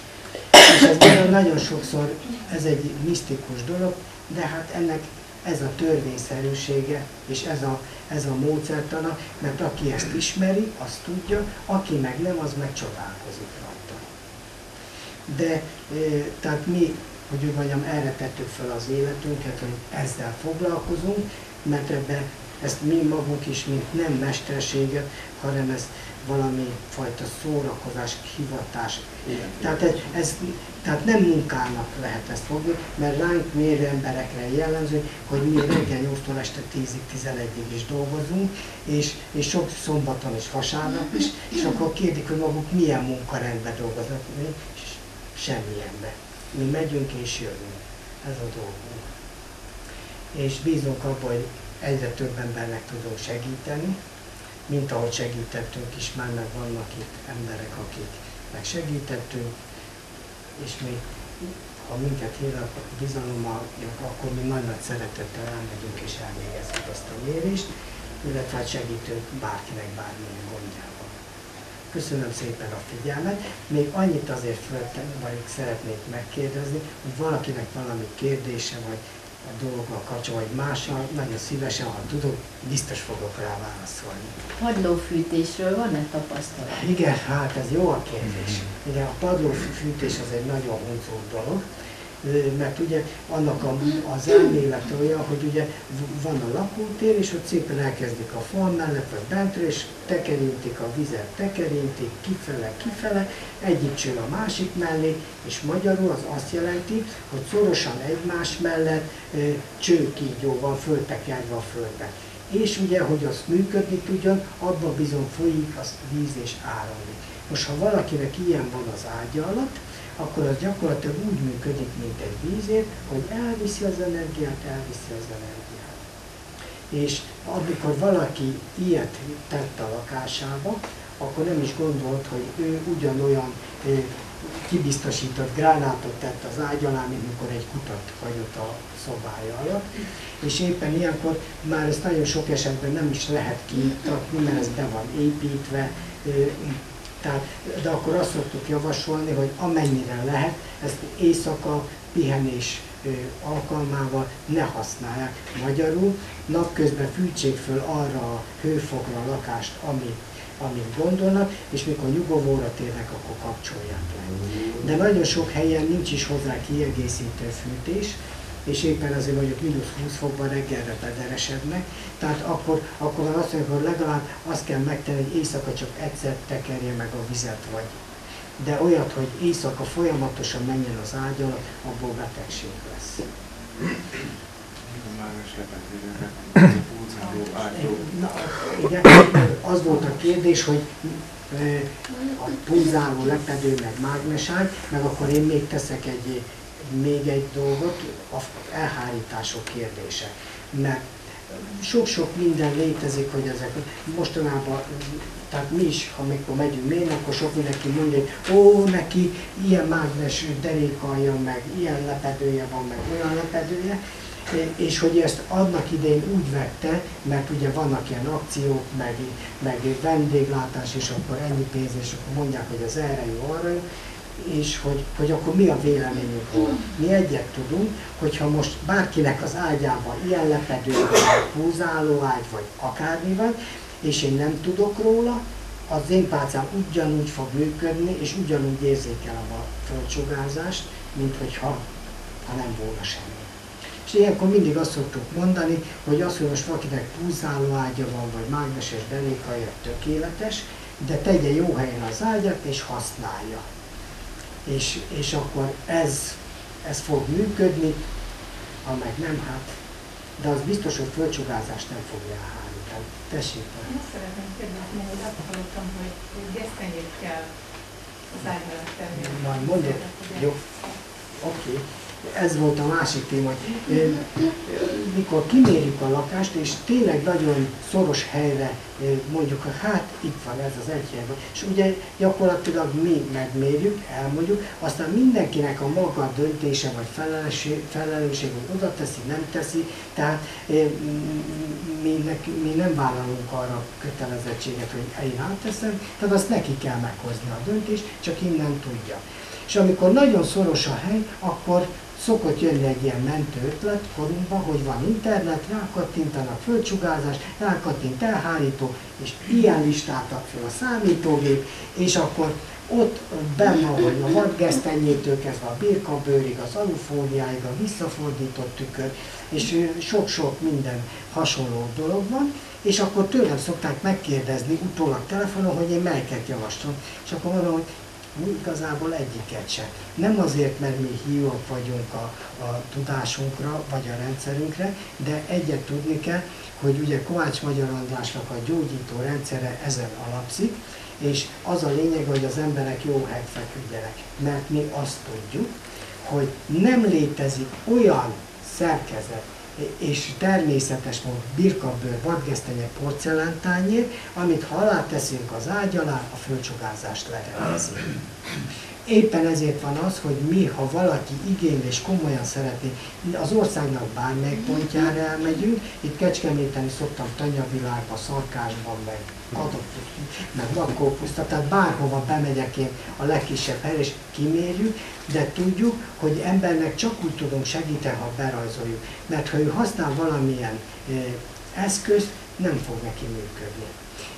És ez nagyon sokszor, ez egy misztikus dolog, de hát ennek ez a törvényszerűsége, és ez a, ez a módszertana, mert aki ezt ismeri, az tudja, aki meg nem, az meg csodálkozik rajta. De, e, tehát mi, hogy úgy mondjam, erre tettük fel az életünket, hogy ezzel foglalkozunk, mert ebben ezt mi magunk is, mint nem mesterséget, hanem ez valami fajta szórakozás, hivatás. Tehát, ez, ez, tehát nem munkának lehet ezt fogni, mert ránk mérő emberekre jellemző, hogy mi reggel nyolctól este tízig, tizenegyig is dolgozunk, és, és sok szombaton és vasárnap is, és akkor kérdik, hogy maguk milyen munkarendben dolgoznak, és semmilyenben. Mi megyünk és jövünk. Ez a dolgunk. És bízunk abban, hogy egyre több embernek tudunk segíteni, mint ahogy segítettünk is, már meg vannak itt emberek, akik meg segítettünk, és mi, ha minket hívnak bizalommal, akkor mi nagy-nagy szeretettel elmegyünk és elvégezzük ezt a mérést, illetve segítünk bárkinek bármilyen gondjával. Köszönöm szépen a figyelmet. Még annyit azért vettem, vagy szeretnék megkérdezni, hogy valakinek valami kérdése, vagy a dolgokkal kapcsolatban, vagy mással, nagyon szívesen, ha tudok, biztos fogok rá válaszolni. Padlófűtésről van-e tapasztalat? Igen, hát ez jó a kérdés. Igen, a padlófűtés az egy nagyon honcóbb dolog, mert ugye annak a, az elmélet olyan, hogy ugye van a lakótér, és ott szépen elkezdik a fal mellett, vagy bentről, és tekerintik a vizet, tekerintik kifele-kifele, egyik cső a másik mellé, és magyarul az azt jelenti, hogy szorosan egymás mellett csőkígyó van föltekerve a földbe. És ugye, hogy azt működni tudjon, abban bizony folyik az víz és áramlik. Most, ha valakinek ilyen van az ágya alatt, akkor az gyakorlatilag úgy működik, mint egy vízér, hogy elviszi az energiát, elviszi az energiát. És amikor valaki ilyet tett a lakásába, akkor nem is gondolt, hogy ő ugyanolyan ő, kibiztosított gránátot tett az ágy alá, mint mikor egy kutat hagyott a szobája alatt. És éppen ilyenkor már ezt nagyon sok esetben nem is lehet kiiktatni, mert ez be van építve. Ő, Tehát, de akkor azt szoktuk javasolni, hogy amennyire lehet, ezt éjszaka pihenés ö, alkalmával ne használják. Magyarul napközben fűtsék föl arra a hőfokra a lakást, amit, amit gondolnak, és mikor nyugovóra térnek, akkor kapcsolják le. De nagyon sok helyen nincs is hozzá kiegészítő fűtés, és éppen azért mondjuk mínusz húsz fokban reggelre pederesednek, tehát akkor, akkor már azt mondjuk, hogy legalább azt kell megtenni, hogy éjszaka csak egyszer tekerje meg a vizet vagy. De olyat, hogy éjszaka folyamatosan menjen az ágy alatt, abból betegség lesz. Na, igen, az volt a kérdés, hogy a pulzáló lepedő, meg mágneság, meg akkor én még teszek egy Még egy dolgot, az elhárítások kérdése. Mert sok-sok minden létezik, hogy ezek mostanában, tehát mi is, amikor megyünk mérni, akkor sok mindenki mondja, hogy ó, neki ilyen mágnes derékalja, meg ilyen lepedője van, meg olyan lepedője, és hogy ezt annak idején úgy vette, mert ugye vannak ilyen akciók, meg, meg vendéglátás, és akkor ennyi pénz, és akkor mondják, hogy az erre jó, arra jó, és hogy, hogy akkor mi a véleményünk róla. Mi egyet tudunk, hogyha most bárkinek az ágyában ilyen lepedő, vagy pulzáló ágy, vagy akármi van, és én nem tudok róla, az én pálcám ugyanúgy fog működni, és ugyanúgy érzékelem a földsugárzást, mint hogyha ha nem volna semmi. És ilyenkor mindig azt szoktuk mondani, hogy az, hogy most valakinek pulzáló ágya van, vagy mágneses derékalja tökéletes, de tegye jó helyen az ágyat, és használja. És, és akkor ez, ez fog működni, ha meg nem, hát, de az biztos, hogy földsugázást nem fogja elhárítani. Tessék! Én azt szeretném kérdezni, hogy azt hallottam, hogy gesztenyét kell az ágyalat tenni. Majd mondod? Jó. Oké. Okay. Ez volt a másik téma, hogy mikor kimérjük a lakást, és tényleg nagyon szoros helyre mondjuk, hogy hát itt van ez az egy helyben. És ugye gyakorlatilag mi megmérjük, elmondjuk, aztán mindenkinek a maga döntése vagy felelősség, hogy oda teszi, nem teszi, tehát mi, neki, mi nem vállalunk arra kötelezettséget, hogy én átteszem, tehát azt neki kell meghozni a döntést, csak innen tudja. És amikor nagyon szoros a hely, akkor szokott jönni egy ilyen mentő ötlet korunkban, hogy van internet, rákattintanak földsugárzás, rákattint elhárító, és ilyen listát ad fel a számítógép, és akkor ott benne, hogy a vadgesztenyétől kezdve a birkabőrig, az alufóliáig, a visszafordított tükör, és sok-sok minden hasonló dolog van, és akkor tőlem szokták megkérdezni utólag telefonon, hogy én melyiket javaslom, és akkor mondom, hogy mi igazából egyiket sem. Nem azért, mert mi hívók vagyunk a, a tudásunkra, vagy a rendszerünkre, de egyet tudni kell, hogy ugye Kovács-Magyar Andrásnak a gyógyító rendszere ezen alapszik, és az a lényeg, hogy az emberek jó helyre feküdjenek. Mert mi azt tudjuk, hogy nem létezik olyan szerkezet, és természetes módon birkabőr, vadgesztenye, porcelántányér, amit ha alá teszünk az ágy alá, a földsugázást lerendezik. Éppen ezért van az, hogy mi, ha valaki igényel és komolyan szeretné, az országnak bármelyik pontjára elmegyünk, itt Kecskeméten is szoktam Tanyavilágba, Szarkásban, meg Kadokban, meg van Kópuszta, tehát bárhova bemegyek én a legkisebb helyre, és kimérjük, de tudjuk, hogy embernek csak úgy tudunk segíteni, ha berajzoljuk. Mert ha ő használ valamilyen eszközt, nem fog neki működni.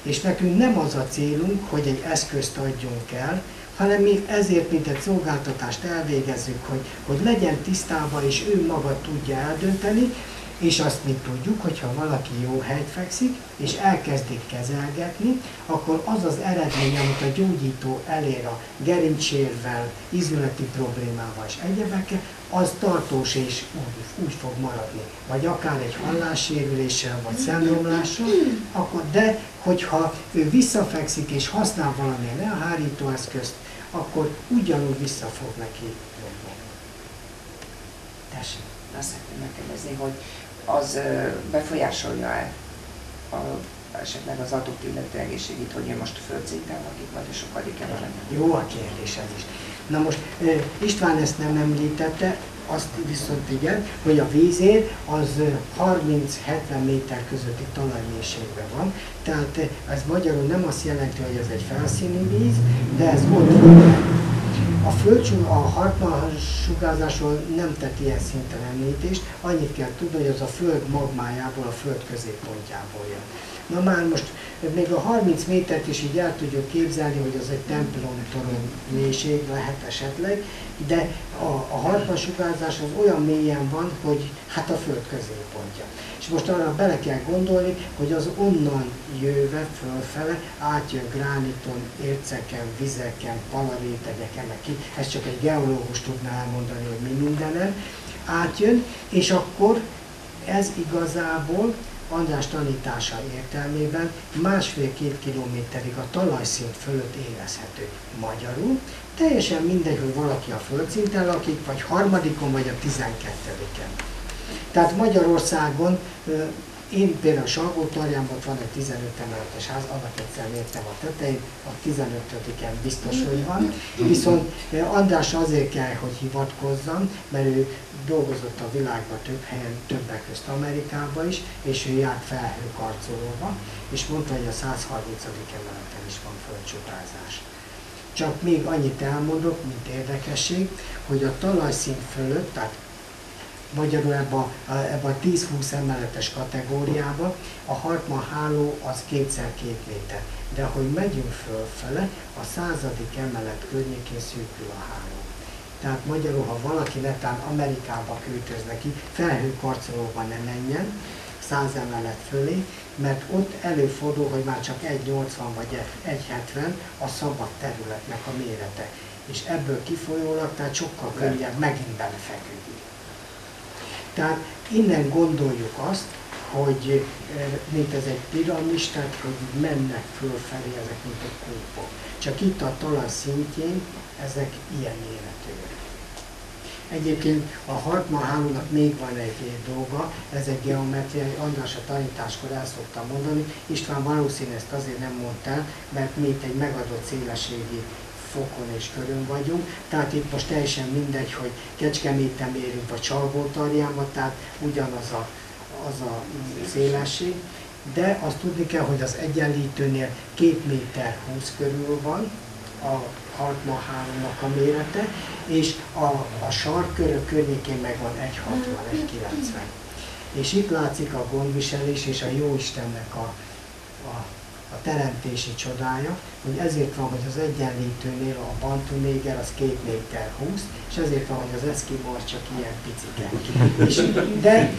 És nekünk nem az a célunk, hogy egy eszközt adjunk el, hanem mi ezért, mint egy szolgáltatást elvégezzük, hogy, hogy legyen tisztában, és ő maga tudja eldönteni, és azt mi tudjuk, hogyha valaki jó helyt fekszik, és elkezdik kezelgetni, akkor az az eredmény, amit a gyógyító elér a gerincsérvel, izületi problémával és egyebekkel, az tartós és úgy, úgy fog maradni. Vagy akár egy hallássérüléssel, vagy szemromlással, akkor de, hogyha ő visszafekszik és használ valamilyen elhárító eszközt, akkor ugyanúgy vissza fog neki jönni. Tessék. Azt szeretném megkérdezni, hogy az befolyásolja-e esetleg az adott illető egészségét, hogy én most földszinten lakik, vagy sokadik-e valami? Jó a kérdés ez is. Na most István ezt nem említette, azt viszont igen, hogy a vízér az harminc-hetven méter közötti talajmélységben van, tehát ez magyarul nem azt jelenti, hogy ez egy felszíni víz, de ez ott van. A földsúly, a Hartmann sugárzásról nem tett ilyen szinten említést, annyit kell tudni, hogy az a föld magmájából, a föld középpontjából jön. Na már most még a harminc métert is így el tudjuk képzelni, hogy az egy templomtorony mélység lehet esetleg, de a, a Hartmann sugárzás az olyan mélyen van, hogy hát a föld középpontja. És most arra bele kell gondolni, hogy az onnan jöve fölfele átjön grániton, érceken, vizeken, palarétegeken, neki. Ez csak egy geológus tudná elmondani, hogy mi mindenen átjön, és akkor ez igazából András tanítása értelmében másfél-két kilométerig a talajszint fölött érezhető. Magyarul teljesen mindegy, hogy valaki a földszinten lakik, vagy harmadikon, vagy a tizenkettediken. Tehát Magyarországon, én például Salgótarjánban van egy tizenöt emeletes ház, annak egyszer mértem a tetején, a tizenötödiken biztos, hogy van. Viszont András azért kell, hogy hivatkozzam, mert ő dolgozott a világban több helyen, többek közt Amerikában is, és ő járt felhőkarcolóba, és mondta, hogy a százharmincadik emeleten is van földsugárzás. Csak még annyit elmondok, mint érdekesség, hogy a talajszint fölött, tehát magyarul ebben a, ebbe a tíz-húsz emeletes kategóriába a Hartmann háló az kétszer két méter. De ahogy megyünk fölfele, a századik emelet környékén szűkül a háló. Tehát magyarul, ha valaki netán Amerikába költöz neki, felhőkarcolóban ne menjen, száz emelet fölé, mert ott előfordul, hogy már csak egy nyolcvan vagy egy hetven a szabad területnek a mérete. És ebből kifolyólag, tehát sokkal könnyebb megint belefeküdni. Tehát innen gondoljuk azt, hogy mint ez egy piramis, tehát hogy mennek fölfelé ezek, mint egy kúpok. Csak itt a talaj szintjén ezek ilyen méretűek. Egyébként a Hartmann hálónak még van egy dolga, ez egy geometriai, András a tanításkor el szoktam mondani, István valószínűleg ezt azért nem mondta el, mert mi itt egy megadott szélességi fokon és körön vagyunk, tehát itt most teljesen mindegy, hogy Kecskeméten mérünk, vagy Salgótarjánban, tehát ugyanaz a, az a szélesség, de azt tudni kell, hogy az egyenlítőnél két méter húsz körül van a Hartmann hálónak a mérete, és a, a sarkkörök környékén megvan egy hatvan, egy kilencven. És itt látszik a gondviselés és a Jóistennek a, a a teremtési csodája, hogy ezért van, hogy az egyenlítőnél a bantu néger az két méter húsz, és ezért van, hogy az eszkimor csak ilyen picike. De,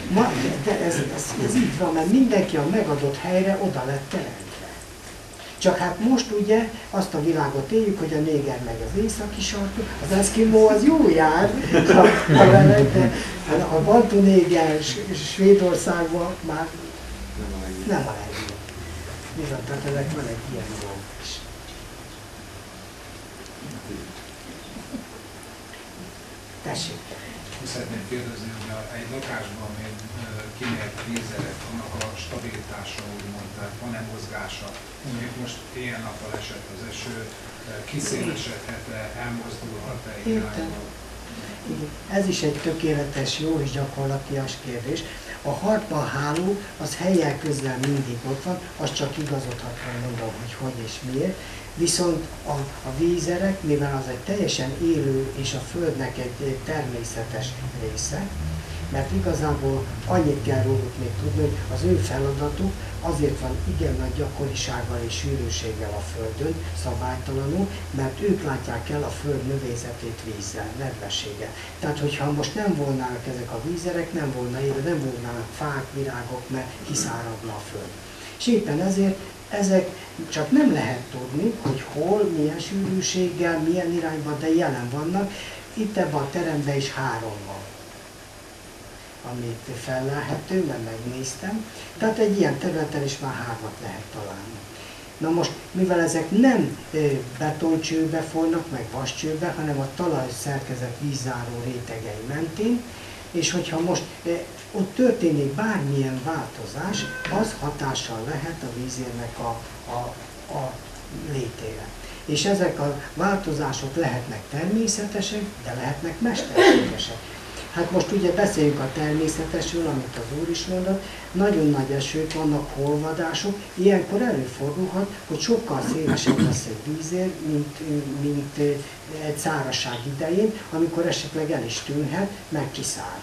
de ez, ez, ez így van, mert mindenki a megadott helyre oda lett teremtve. Csak hát most ugye azt a világot éljük, hogy a néger meg az északi sarkon, az eszkimó az jó jár, a, a, de a bantu néger Svédországban már nem a helyre. Bizony, tehát ezek van egy ilyen dolog is. Tessék! Szeretném kérdezni, hogy egy lakásban még kimért vízerek, annak a stabilitása úgymond, van-e mozgása? Mondjuk most ilyen nappal esett az eső, kiszélesedhet-e, elmozdulhat-e irányba? Ez is egy tökéletes, jó és gyakorlatias kérdés. A Hartmann háló az helyjel közben mindig ott van, az csak igazodhatóan mondom, hogy hogy és miért. Viszont a, a vízerek, mivel az egy teljesen élő és a Földnek egy, egy természetes része, mert igazából annyit kell róluk még tudni, hogy az ő feladatuk azért van igen nagy gyakorisággal és sűrűséggel a Földön, szabálytalanul, mert ők látják el a Föld növészetét vízzel, nedvességgel. Tehát, hogyha most nem volnának ezek a vízerek, nem volna élő, nem volnának fák, virágok, mert kiszáradna a Föld. És éppen ezért ezek csak nem lehet tudni, hogy hol, milyen sűrűséggel, milyen irányban, de jelen vannak. Itt ebben a teremben is három van, amit fellelhető, mert megnéztem. Tehát egy ilyen területen is már hármat lehet találni. Na most, mivel ezek nem betoncsőbe folynak, meg vascsőbe, hanem a talaj szerkezet vízzáró rétegei mentén, és hogyha most ott történik bármilyen változás, az hatással lehet a vízérnek a, a, a létére. És ezek a változások lehetnek természetesek, de lehetnek mesterségesek. Hát most ugye beszéljünk a természetesről, amit az Úr is mondott, nagyon nagy esők vannak, holvadások, ilyenkor előfordulhat, hogy sokkal szélesebb lesz egy vízér, mint, mint egy szárazság idején, amikor esetleg el is tűnhet, meg kiszárad.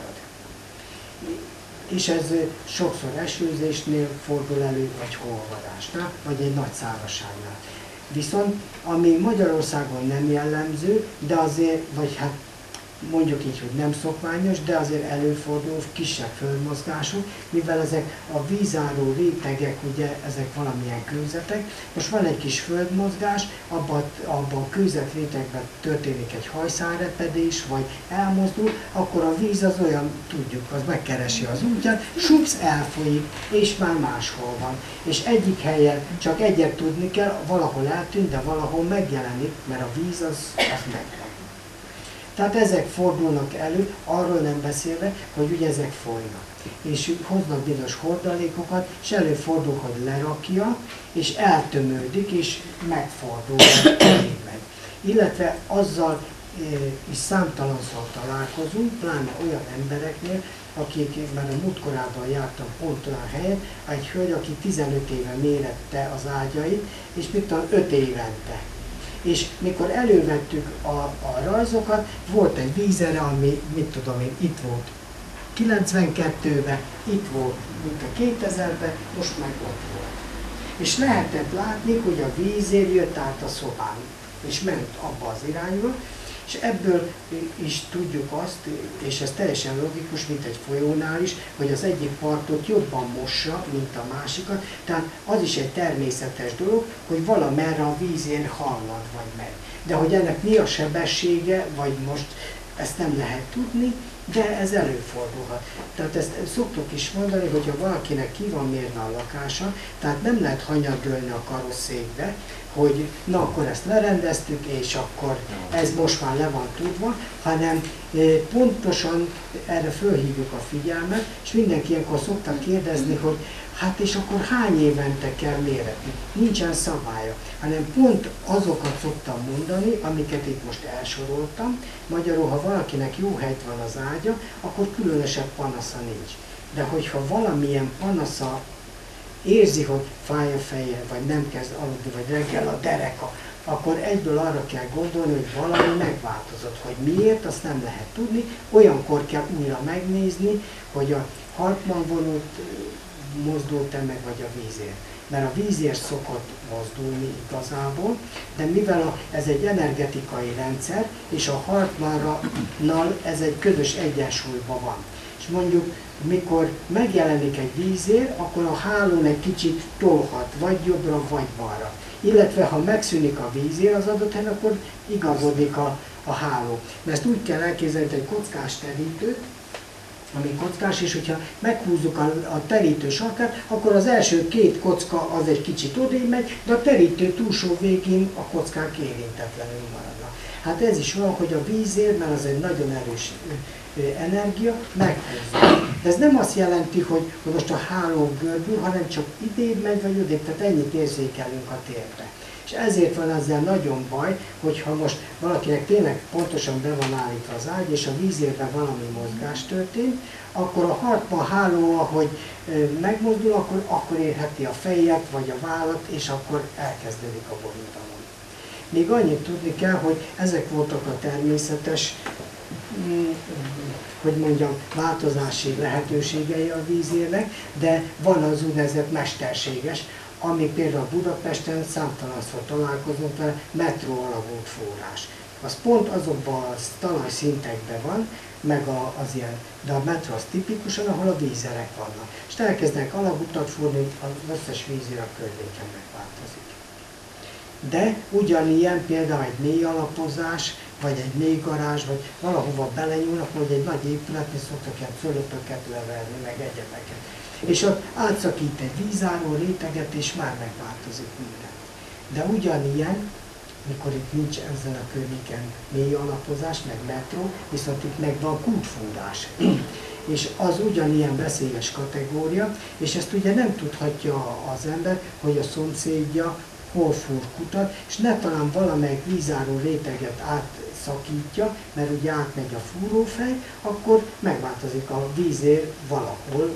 És ez sokszor esőzésnél fordul elő, vagy holvadásnál, vagy egy nagy szárazságnál. Viszont, ami Magyarországon nem jellemző, de azért, vagy hát mondjuk így, hogy nem szokványos, de azért előfordul kisebb földmozgások, mivel ezek a vízálló rétegek, ugye ezek valamilyen kőzetek. Most van egy kis földmozgás, abban abba a kőzet rétegben történik egy hajszálrepedés, vagy elmozdul, akkor a víz az olyan, tudjuk, az megkeresi az útját, supsz, elfolyik, és már máshol van. És egyik helyen csak egyet tudni kell, valahol eltűnt, de valahol megjelenik, mert a víz az, az megvan. Tehát ezek fordulnak elő, arról nem beszélve, hogy ugye ezek folynak. És hoznak bizonyos hordalékokat, és előfordul, hogy lerakja, és eltömődik, és megfordul, meg. Illetve azzal is számtalanszor találkozunk, pláne olyan embereknél, akik, mert a múltkorában jártam pont olyan helyen, egy hölgy, aki tizenöt éve mérette az ágyait, és mit tudom, öt évente. És mikor elővettük a, a rajzokat, volt egy vízere, ami, mit tudom én, itt volt kilencvenkettőben, itt volt, mint a kétezerben, most meg ott volt. És lehetett látni, hogy a vízér jött át a szobán, és ment abba az irányba, és ebből is tudjuk azt, és ez teljesen logikus, mint egy folyónál is, hogy az egyik partot jobban mossa, mint a másikat, tehát az is egy természetes dolog, hogy valamerre a vízén hallad vagy megy. De hogy ennek mi a sebessége, vagy most ezt nem lehet tudni, de ez előfordulhat. Tehát ezt szoktuk is mondani, hogyha valakinek ki van mérve a lakása, tehát nem lehet hanyagölni a karosszékbe, hogy na akkor ezt lerendeztük, és akkor ez most már le van tudva, hanem pontosan erre fölhívjuk a figyelmet, és mindenki ilyenkor szoktak kérdezni, hogy hát és akkor hány évente kell méretni? Nincsen szabálya, hanem pont azokat szoktam mondani, amiket itt most elsoroltam. Magyarul, ha valakinek jó helyt van az ágya, akkor különösebb panasza nincs. De hogyha valamilyen panasza érzi, hogy fáj a feje, vagy nem kezd aludni, vagy reggel a dereka, akkor egyből arra kell gondolni, hogy valami megváltozott. Hogy miért, azt nem lehet tudni. Olyankor kell újra megnézni, hogy a Hartmann vonult mozdult-e meg, vagy a vízért. Mert a vízért szokott mozdulni igazából, de mivel a, ez egy energetikai rendszer, és a Hartmannnal ez egy közös egyensúlyban van. És mondjuk, mikor megjelenik egy vízér, akkor a hálón egy kicsit tolhat, vagy jobbra, vagy balra. Illetve, ha megszűnik a vízér az adott helyen, akkor igazodik a, a háló. Mert ezt úgy kell elképzelni, egy kockás terítőt, ami kockás, és hogyha meghúzzuk a, a terítő sarkát, akkor az első két kocka az egy kicsit odébb megy, de a terítő túlsó végén a kockák érintetlenül maradnak. Hát ez is olyan, hogy a vízér, mert az egy nagyon erős energia, meghúzza. De ez nem azt jelenti, hogy, hogy most a háló görbül, hanem csak idébb megy, vagy odébb, tehát ennyit érzékelünk a térbe. És ezért van ezzel nagyon baj, hogyha most valakinek tényleg pontosan be van állítva az ágy, és a vízérben valami mozgás történt, akkor a Hartmann háló, ahogy megmozdul, akkor, akkor érheti a fejet, vagy a vállat, és akkor elkezdődik a borítalom. Még annyit tudni kell, hogy ezek voltak a természetes, hogy mondjam, változási lehetőségei a vízérnek, de van az úgynevezett mesterséges, ami például Budapesten számtalanszor találkozunk vele, metró alagút forrás. Az pont azokban a talajszintekben van, meg a, az ilyen, de a metró az tipikusan, ahol a vízerek vannak. És elkezdenek alagutat fúrni, az összes vízér a környéken megváltozik. De ugyanilyen például egy mély alapozás, vagy egy mély garázs, vagy valahova belenyúlnak, vagy egy nagy épületnél szoktak ilyen fölöpöket leverni, meg egyebeket. És ott átszakít egy vízálló réteget, és már megváltozik minden. De ugyanilyen, mikor itt nincs ezen a környéken mély alapozás, meg metró, viszont itt meg van kútfúrás. És az ugyanilyen veszélyes kategória, és ezt ugye nem tudhatja az ember, hogy a szomszédja hol fúr kutat, és netán valamelyik vízálló réteget átszakítja, mert ugye átmegy a fúrófej, akkor megváltozik a vízér valahol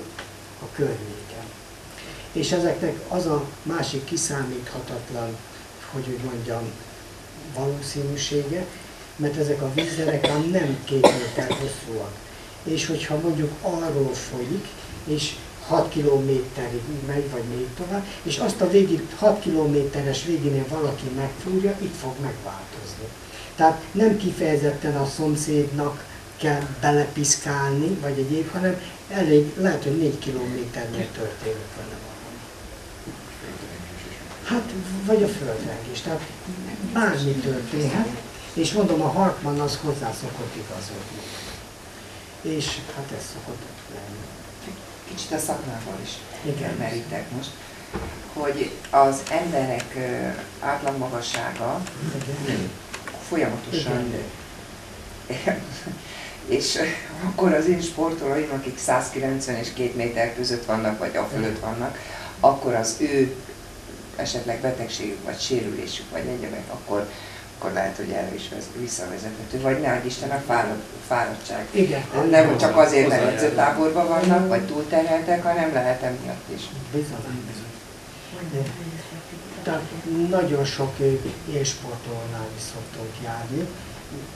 a környéken. És ezeknek az a másik kiszámíthatatlan, hogy úgy mondjam, valószínűsége, mert ezek a vízerek ám nem két méter hosszúak. És hogyha mondjuk arról folyik, és hat kilométerig megy, vagy még tovább, és azt a végig, hat kilométeres végénél valaki megfúrja, itt fog megváltozni. Tehát nem kifejezetten a szomszédnak kell belepiszkálni, vagy egyéb, hanem elég, lehet, hogy négy kilométernél történik vele valami. Hát, vagy a földrengés, tehát bármi történhet, és mondom, a Hartmann az hozzá szokott igazodni. És hát ez szokott lenni. Kicsit a szakmával is merítek most, hogy az emberek átlagmagassága folyamatosan nő. És akkor az én sportolóim, akik száz kilencven és két méter között vannak, vagy a fölött vannak, akkor az ő esetleg betegségük, vagy sérülésük, vagy egyebek, akkor, akkor lehet, hogy erre is visszavezethető. Vagy ne adj Isten, a fárad, fáradtság. Igen, nem hogy csak azért, mert edzőtáborban vannak, vagy túlterheltek, hanem lehet emiatt is. Bizony, bizony. Tehát nagyon sok élsportolónál is szoktunk járni.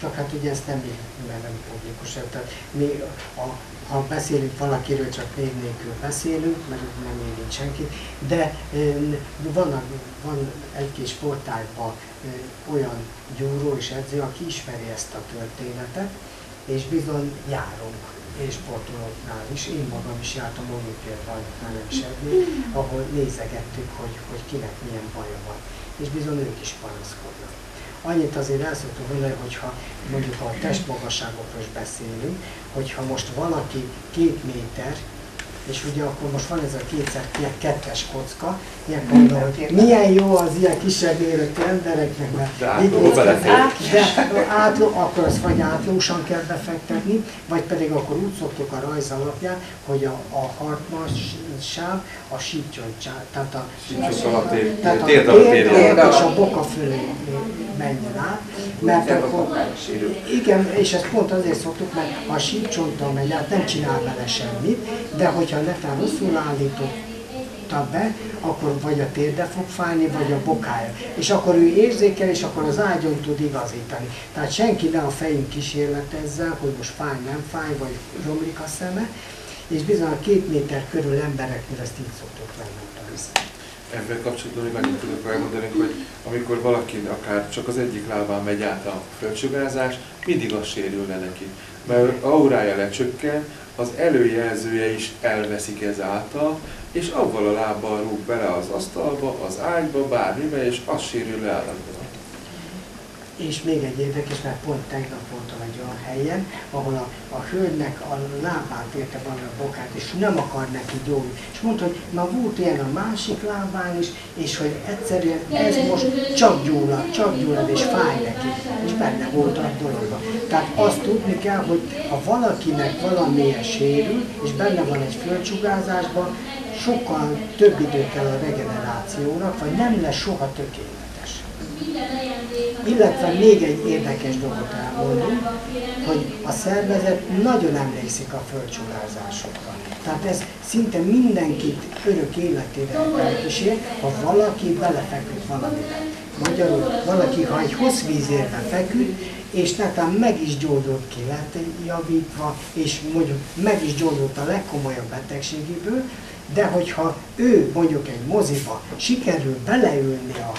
Csak hát ugye ezt nem mert nem publikus, tehát mi, a, ha beszélünk valakiről, csak név nélkül beszélünk, mert nem érint senkit, de van, van egy kis sportágban olyan gyúró és edző, aki ismeri ezt a történetet, és bizony járunk és sportolóknál is. Én magam is jártam olimpiai bajnoknál, nem is eddig, ahol nézegettük, hogy, hogy kinek milyen baja van, és bizony ők is panaszkodnak. Annyit azért el szoktuk mondani, hogyha mondjuk a testmagasságokról is beszélünk, hogyha most valaki két méter, és ugye akkor most van ez a kétszer kettes kocka, ilyenkor mondom, hogy milyen jó az ilyen kisebb méretű embereknek, mert átló, akkor azt vagy átlósan kell befektetni, vagy pedig akkor úgy szoktuk a rajz alapján, hogy a, a Hartmann-sáv, a síkcsontsáv, tehát a térd és a boka fölé menjen át, mert akkor, igen, és ezt pont azért szoktuk, mert a síkcsonttal megy át, nem csinál vele semmit, de hogyha ha netán rosszul állította be, akkor vagy a térde fog fájni, vagy a bokája. És akkor ő érzékel, és akkor az ágyon tud igazítani. Tehát senki ne a fején kísérletezzel, hogy most fáj, nem fáj, vagy romlik a szeme. És bizony a két méter körül embereknél ezt így szoktuk megmutatni. Ebben kapcsolatban még annyit tudok elmondani, hogy amikor valaki akár csak az egyik lábán megy át a földsugárzás, mindig az sérül le neki. Mert aurája lecsökken, az előjelzője is elveszik ezáltal, és avval a lábbal rúg bele az asztalba, az ágyba, bármibe, és az sérül le állandóan. És még egy érdekes, mert pont tegnap voltam egy olyan helyen, ahol a, a hölgynek a lábát érte valami a bokát, és nem akar neki gyógyulni. És mondta, hogy na volt ilyen a másik lábán is, és hogy egyszerűen ez most csak gyullad, csak gyullad, és fáj neki. És benne volt a dologban. Tehát azt tudni kell, hogy ha valakinek valamilyen sérül, és benne van egy földsugárzásban, sokkal több idő kell a regenerációnak, vagy nem lesz soha tökéletes. Illetve még egy érdekes dolgot elmondunk, hogy a szervezet nagyon emlékszik a földcsugárzásokra. Tehát ez szinte mindenkit örök életére elkísér, ha valaki belefeküdt valamiben. Magyarul valaki, ha egy hossz vízérbe feküdt, és netán meg is gyógyult ki, lett javítva, és mondjuk meg is gyógyult a legkomolyabb betegségéből, de hogyha ő mondjuk egy moziba sikerül beleülni a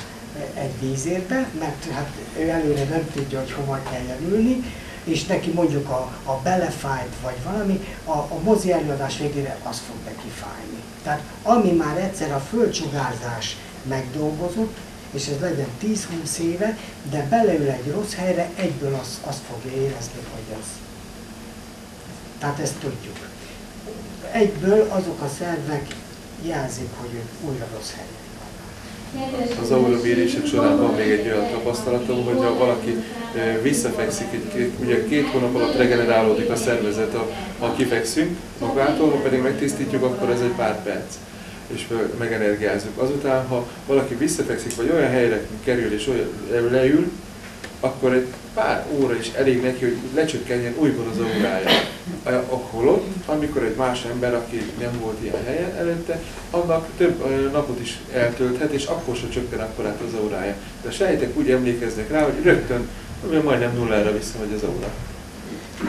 egy vízérbe, mert hát ő előre nem tudja, hogy hova kell ülni, és neki mondjuk a, a belefájt vagy valami, a, a mozi előadás végére az fog neki fájni. Tehát ami már egyszer a földsugárzás megdolgozott, és ez legyen tíz-húsz éve, de beleül egy rossz helyre, egyből azt az fogja érezni, hogy ez. Tehát ezt tudjuk. Egyből azok a szervek jelzik, hogy ők újra rossz helyre. Az aurabérések során van még egy olyan tapasztalatom, hogy ha valaki visszafekszik, ugye két hónap alatt regenerálódik a szervezet, ha kifekszünk magától, ha pedig megtisztítjuk, akkor ez egy pár perc, és megenergiázunk. Azután, ha valaki visszafekszik, vagy olyan helyre kerül és olyan leül, akkor egy pár óra is elég neki, hogy lecsökkenjen újból az aurája. Holott, amikor egy más ember, aki nem volt ilyen helyen előtte, annak több napot is eltölthet, és akkor se csökken akkorát az aurája. De a sejtek úgy emlékeznek rá, hogy rögtön majdnem nullára visszamegy az aura.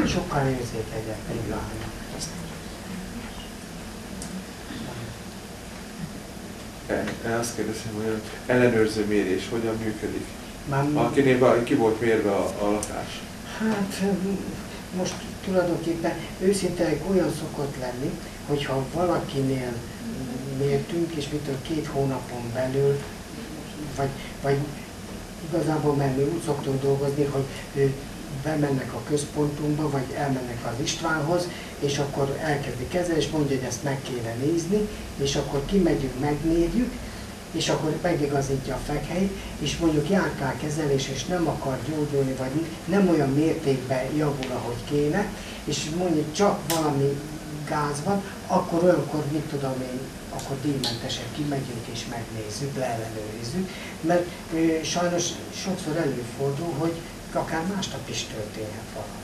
Sokkal érzékenyebb pedig állnak. Azt kérdezem, hogy az ellenőrző mérés hogyan működik? Akinél ki volt mérve a, a lakás? Hát most tulajdonképpen őszintén olyan szokott lenni, hogyha valakinél mértünk, és mitől két hónapon belül, vagy, vagy igazából mert mi úgy szoktunk dolgozni, hogy ő bemennek a központunkba, vagy elmennek az Istvánhoz, és akkor elkezdi kezelni, és mondja, hogy ezt meg kéne nézni, és akkor kimegyünk, megmérjük, és akkor megigazítja a fekhelyt, és mondjuk járkál kezelés, és nem akar gyógyulni, vagy nem olyan mértékben javul, ahogy kéne, és mondjuk csak valami gáz van, akkor olyankor, mit tudom én, akkor díjmentesen kimegyünk és megnézzük, leellenőrizzük, mert ö, sajnos sokszor előfordul, hogy akár másnap is történhet valami.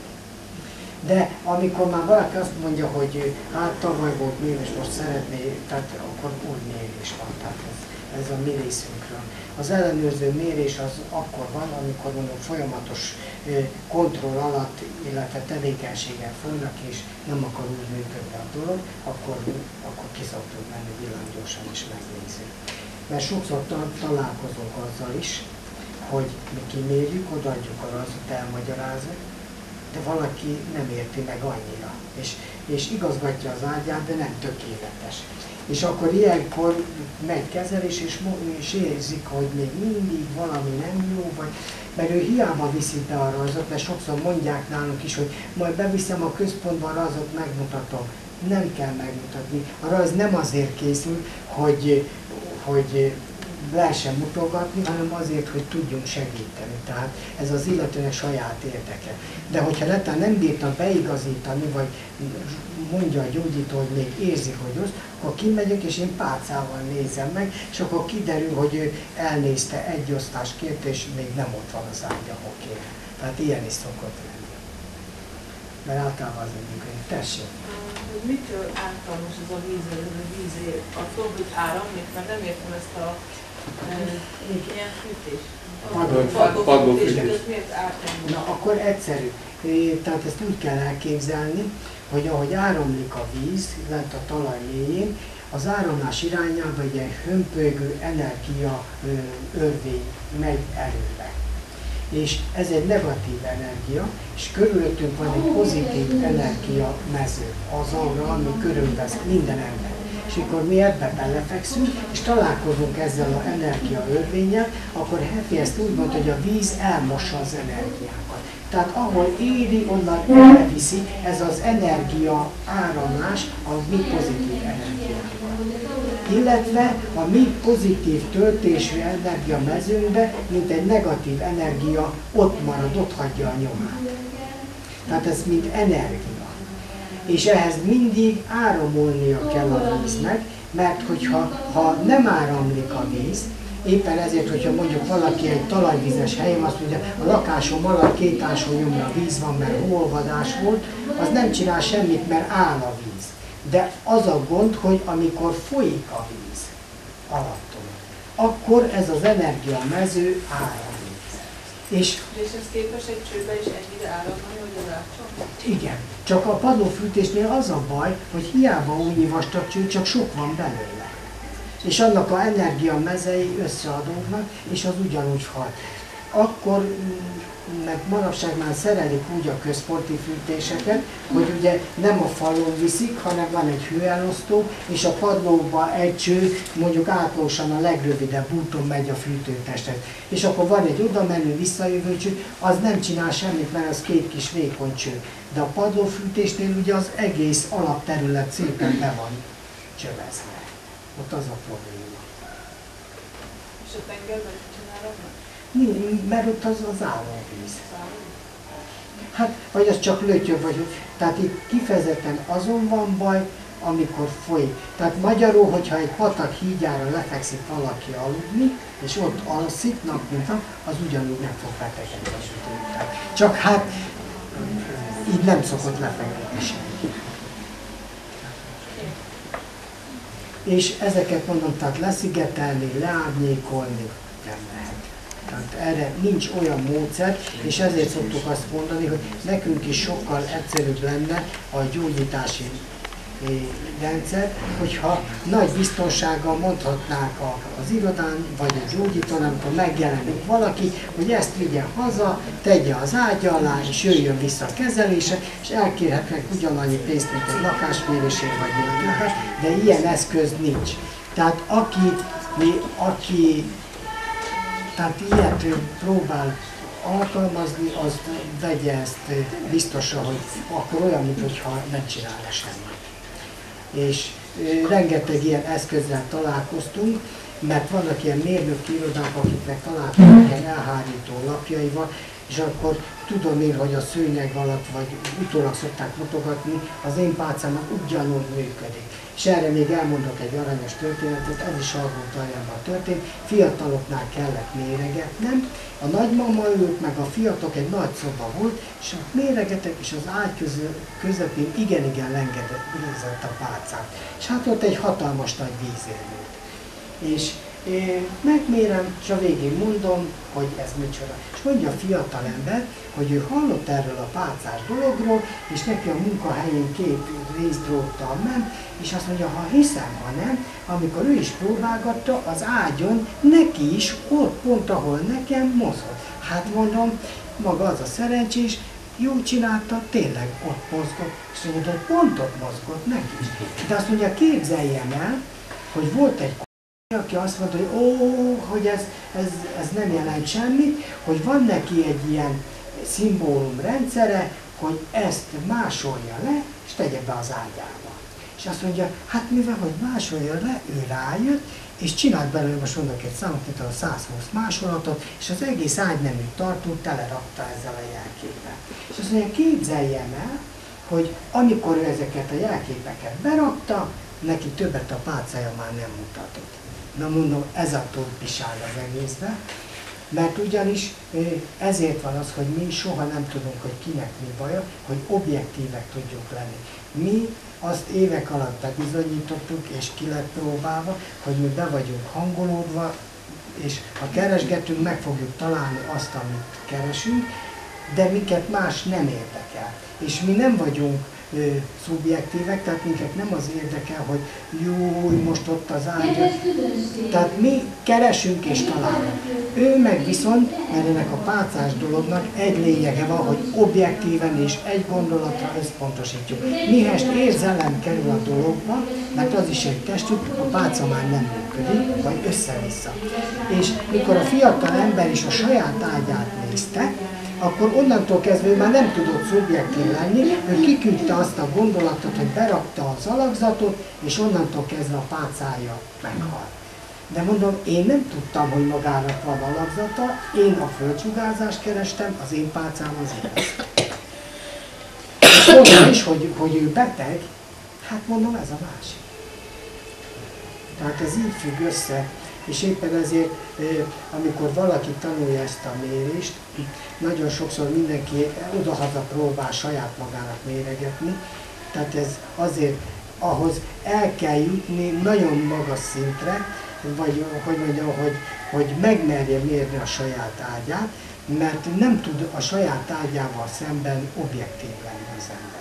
De amikor már valaki azt mondja, hogy hát tavaly volt mérés, most szeretné, tehát akkor új mérés van. Tehát ez. Ez a mi részünkről. Az ellenőrző mérés az akkor van, amikor mondjuk folyamatos kontroll alatt, illetve tevékenységen folynak, és nem akar úgy működni a dolog, akkor, akkor ki szoktunk menni villámgyorsan és megnézni. Mert sokszor találkozunk azzal is, hogy mi kimérjük, odaadjuk a rajzot, elmagyarázzuk, de valaki nem érti meg annyira, és, és igazgatja az ágyát, de nem tökéletes. És akkor ilyenkor megy kezelés, és, és érzik, hogy még mindig valami nem jó, vagy, mert ő hiába viszi be a rajzot, mert sokszor mondják nálunk is, hogy majd beviszem a központban, a rajzot megmutatom. Nem kell megmutatni. A rajz nem azért készül, hogy, hogy lehessen mutogatni, hanem azért, hogy tudjunk segíteni. Tehát ez az illetőnek saját érdeke. De hogyha netán nem bírta beigazítani, vagy mondja a gyógyító, hogy még érzi, hogy rossz, akkor kimegyek, és én pálcával nézem meg, és akkor kiderül, hogy ő elnézte egy osztás kért, és még nem ott van az ágya, ahol kér. Tehát ilyen is szokott lenni. Mert általában az egyik, hogy tessék. Mitől általános ez a vízér? Attól, hogy áramlik, mert nem értem ezt a ilyen fűtést. Padlófűtés. Na, akkor egyszerű. Tehát ezt úgy kell elképzelni, hogy ahogy áramlik a víz lent a talaj mélyén, az áramlás irányába egy ilyen hömpölygő energia örvény megy előre. És ez egy negatív energia, és körülöttünk van egy pozitív energia mező, az arra, ami körülvesz minden ember. És amikor mi ebbe belefekszünk, és találkozunk ezzel az energia örvényel, akkor Hefi ezt úgy mondta, hogy a víz elmossa az energiákat. Tehát ahol éri, onnan elviszi, ez az energia áramlás a mi pozitív energiánkban. Illetve a mi pozitív töltésű energia mezőnkbe, mint egy negatív energia, ott marad, ott hagyja a nyomát. Tehát ez mint energia. És ehhez mindig áramolnia kell a víznek, mert hogyha ha nem áramlik a víz, Éppen ezért, hogyha mondjuk valaki egy talajvízes helyen azt mondja, a lakásom alatt két ásonyomra víz van, mert hóolvadás volt, az nem csinál semmit, mert áll a víz. De az a gond, hogy amikor folyik a víz alattom, akkor ez az energiamező áll a víz. És, és ez képes egy csőbe is ennyire államolni, hogy az átcsapni? Igen. Csak a padlófűtésnél az a baj, hogy hiába újnyi vastag cső, csak sok van belőle. És annak a energia mezei összeadódnak, és az ugyanúgy halt. Akkor, meg manapság már szerelik úgy a központi fűtéseket, hogy ugye nem a falon viszik, hanem van egy hőelosztó, és a padlóba egy cső, mondjuk átlósan a legrövidebb úton megy a fűtőtestet. És akkor van egy oda menő, visszajövő cső, az nem csinál semmit, mert az két kis vékony cső. De a padlófűtésnél ugye az egész alapterület szépen be van csövezve. Ott az a probléma. És a tengerben csinálnak? Nincs, mert ott az az állóvíz. Hát, vagy az csak lötyög vagy. Tehát itt kifejezetten azon van baj, amikor folyik. Tehát magyarul, hogyha egy patak hídjára lefekszik valaki aludni, és ott alszik nap, mint nap, az ugyanúgy nem fog betegedni. Csak hát, így nem szokott lefektetni semmi. És ezeket mondom, tehát leszigetelni, leárnyékolni nem lehet. Tehát erre nincs olyan módszer, és ezért szoktuk azt mondani, hogy nekünk is sokkal egyszerűbb lenne a gyógyítási rendszer, hogyha nagy biztonsággal mondhatnák az irodán, vagy a gyógyítón, amikor megjelenik valaki, hogy ezt vigye haza, tegye az ágy alá, és jöjjön vissza a kezelése, és elkérhetnek ugyanannyi pénzt, mint egy lakásmérésért, vagy egy lakás, de ilyen eszköz nincs. Tehát aki, aki tehát ilyet próbál alkalmazni, az vegye ezt biztosan, hogy akkor olyan, mintha nem csinálna semmit. És rengeteg ilyen eszközzel találkoztunk, mert vannak ilyen mérnöki irodák, akiknek találkozunk ilyen elhárító lapjaival, és akkor tudom én, hogy a szőnyeg alatt, vagy utólag szokták mutogatni, az én pálcámnak ugyanúgy működik. És erre még elmondok egy aranyos történetet, ez is Salgótarjánban történt, fiataloknál kellett méregetnem, a nagymama ült, meg a fiatok egy nagy szoba volt, és méregetek, és az ágy közepén igen-igen lengedett a pálcám. És hát ott egy hatalmas nagy vízélmény. És én megmérem, és a végén mondom, hogy ez micsoda. És mondja a fiatal ember, hogy ő hallott erről a pálcás dologról, és neki a munkahelyén két részdróttal ment, és azt mondja, ha hiszem, ha nem, amikor ő is próbálgatta, az ágyon neki is ott pont, ahol nekem mozog. Hát mondom, maga az a szerencsés, jó csinálta, tényleg ott mozgott, és mondja, hogy pont ott mozgott neki is. De azt mondja, képzeljem el, hogy volt egy aki azt mondta, hogy ó, hogy ez, ez, ez nem jelent semmit, hogy van neki egy ilyen szimbólum rendszere, hogy ezt másolja le, és tegye be az ágyába. És azt mondja, hát mivel, hogy másolja le, ő rájött, és csinált belőle, most mondok egy számot, mint a százhúsz másolatot, és az egész ágyneműt tartó telerakta ezzel a jelképpel. És azt mondja, képzeljem el, hogy amikor ő ezeket a jelképeket berakta, neki többet a pálcája már nem mutatott. Na mondom, ez a torpiság az egészben, mert ugyanis ezért van az, hogy mi soha nem tudunk, hogy kinek mi baja, hogy objektívek tudjuk lenni. Mi azt évek alatt bebizonyítottuk, és ki lett próbálva, hogy mi be vagyunk hangolódva, és ha keresgetünk, meg fogjuk találni azt, amit keresünk, de miket más nem érdekel. És mi nem vagyunk szubjektívek, tehát minket nem az érdekel, hogy jó, most ott az ágy. Tehát mi keresünk és találunk. Ő meg viszont, mert ennek a pálcás dolognak egy lényege van, hogy objektíven és egy gondolatra összpontosítjuk. Mihest érzelem kerül a dologba, mert az is egy testünk, a pálca már nem működik, vagy össze-vissza. És mikor a fiatal ember is a saját ágyát nézte, akkor onnantól kezdve ő már nem tudott szubjektív lenni, ő kiküldte azt a gondolatot, hogy berakta az alakzatot, és onnantól kezdve a pálcája meghalt. De mondom, én nem tudtam, hogy magának van alakzata, én a földsugárzást kerestem, az én pálcám az igaz. És mondom is, hogy, hogy ő beteg, hát mondom, ez a másik. Tehát ez így függ össze. És éppen ezért, amikor valaki tanulja ezt a mérést, nagyon sokszor mindenki odahaza próbál saját magának méregetni, tehát ez azért, ahhoz el kell jutni nagyon magas szintre, vagy hogy mondjam, hogy, hogy megmerje mérni a saját ágyát, mert nem tud a saját ágyával szemben objektív lenni az ember.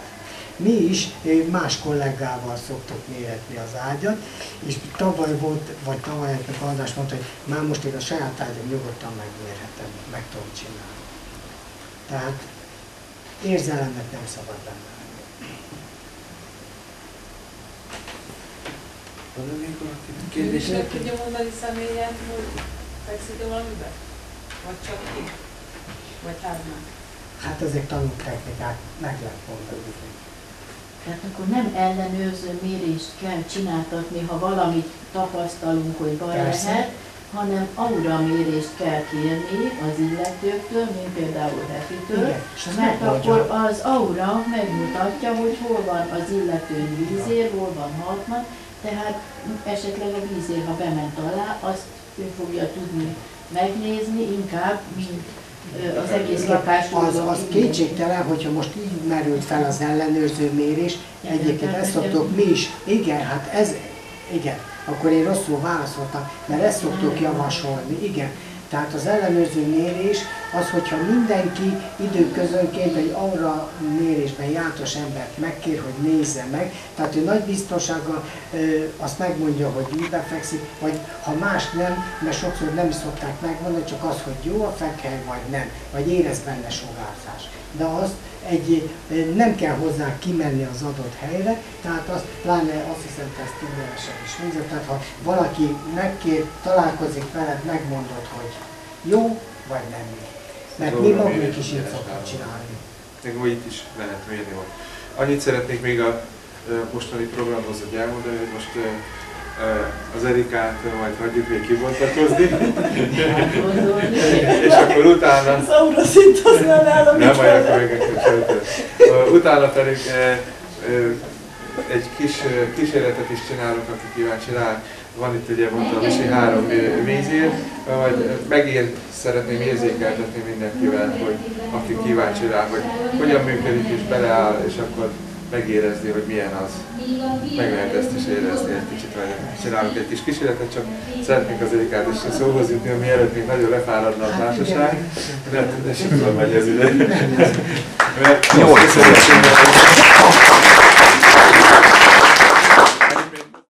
Mi is más kollégával szoktuk méretni az ágyat, és tavaly volt, vagy tavaly előtt András mondta, hogy már most én a saját ágyam nyugodtan megmérhetem, meg tudom csinálni. Tehát érzelemnek nem szabad benne. Kérdés? Meg tudja mondani személyen, hogy fekszik-e valamiben? Vagy csak ki? Vagy tárgynak? Hát ezek tanult technikák, meg lehet mondani. Tehát akkor nem ellenőrző mérést kell csináltatni, ha valamit tapasztalunk, hogy baj lehet, hanem aura mérést kell kérni az illetőktől, mint például Hefitől, mert akkor az aura megmutatja, hogy hol van az illető vízér, hol van Hartmann, tehát esetleg a vízér, ha bement alá, azt ő fogja tudni megnézni inkább, mint az egész lakás. Az, az kétségtelen, hogyha most így merült fel az ellenőrző mérés, egyébként ezt szoktuk mi is, igen, hát ez, igen, akkor én rosszul válaszoltam, mert ezt szoktuk javasolni, igen. Tehát az ellenőrző mérés az, hogyha mindenki időközönként egy arra mérésben jártas embert megkér, hogy nézze meg, tehát ő nagy biztonsággal ö, azt megmondja, hogy így befekszik, vagy ha más nem, mert sokszor nem is szokták megmondani, csak az, hogy jó a fekhely, vagy nem, vagy érez benne sugárzás. De azt egy, nem kell hozzá kimenni az adott helyre, tehát azt, pláne azt hiszem, hogy ezt ingyenesen is nézett, tehát ha valaki megkér, találkozik veled, megmondod, hogy jó vagy nem jó. Mert mi magunk is így szoktunk csinálni. Meg ma itt is lehet mérni, hogy annyit szeretnék még a mostani programhoz, hogy elmondani, hogy most az Erikát majd hagyjuk még kibontakozni. És akkor utána... Nem vagyok meg a utána pedig egy kis kísérletet is csinálunk, aki kíváncsi rá. Van itt ugye mondtam, hogy három vízér, majd megér, szeretném érzékeltetni mindenkivel, hogy aki kíváncsi rá, hogy hogyan működik és beleáll, és akkor megérezni, hogy milyen az. Meg lehet ezt is érezni egy kicsit, vagy csinálunk egy kis kísérletet, csak szeretnénk az Erikát is szóhoz jutni, mielőtt még nagyon lefáradna a társaság. De, de sem tudom, hogy ez ide. Mert jó, köszönjük!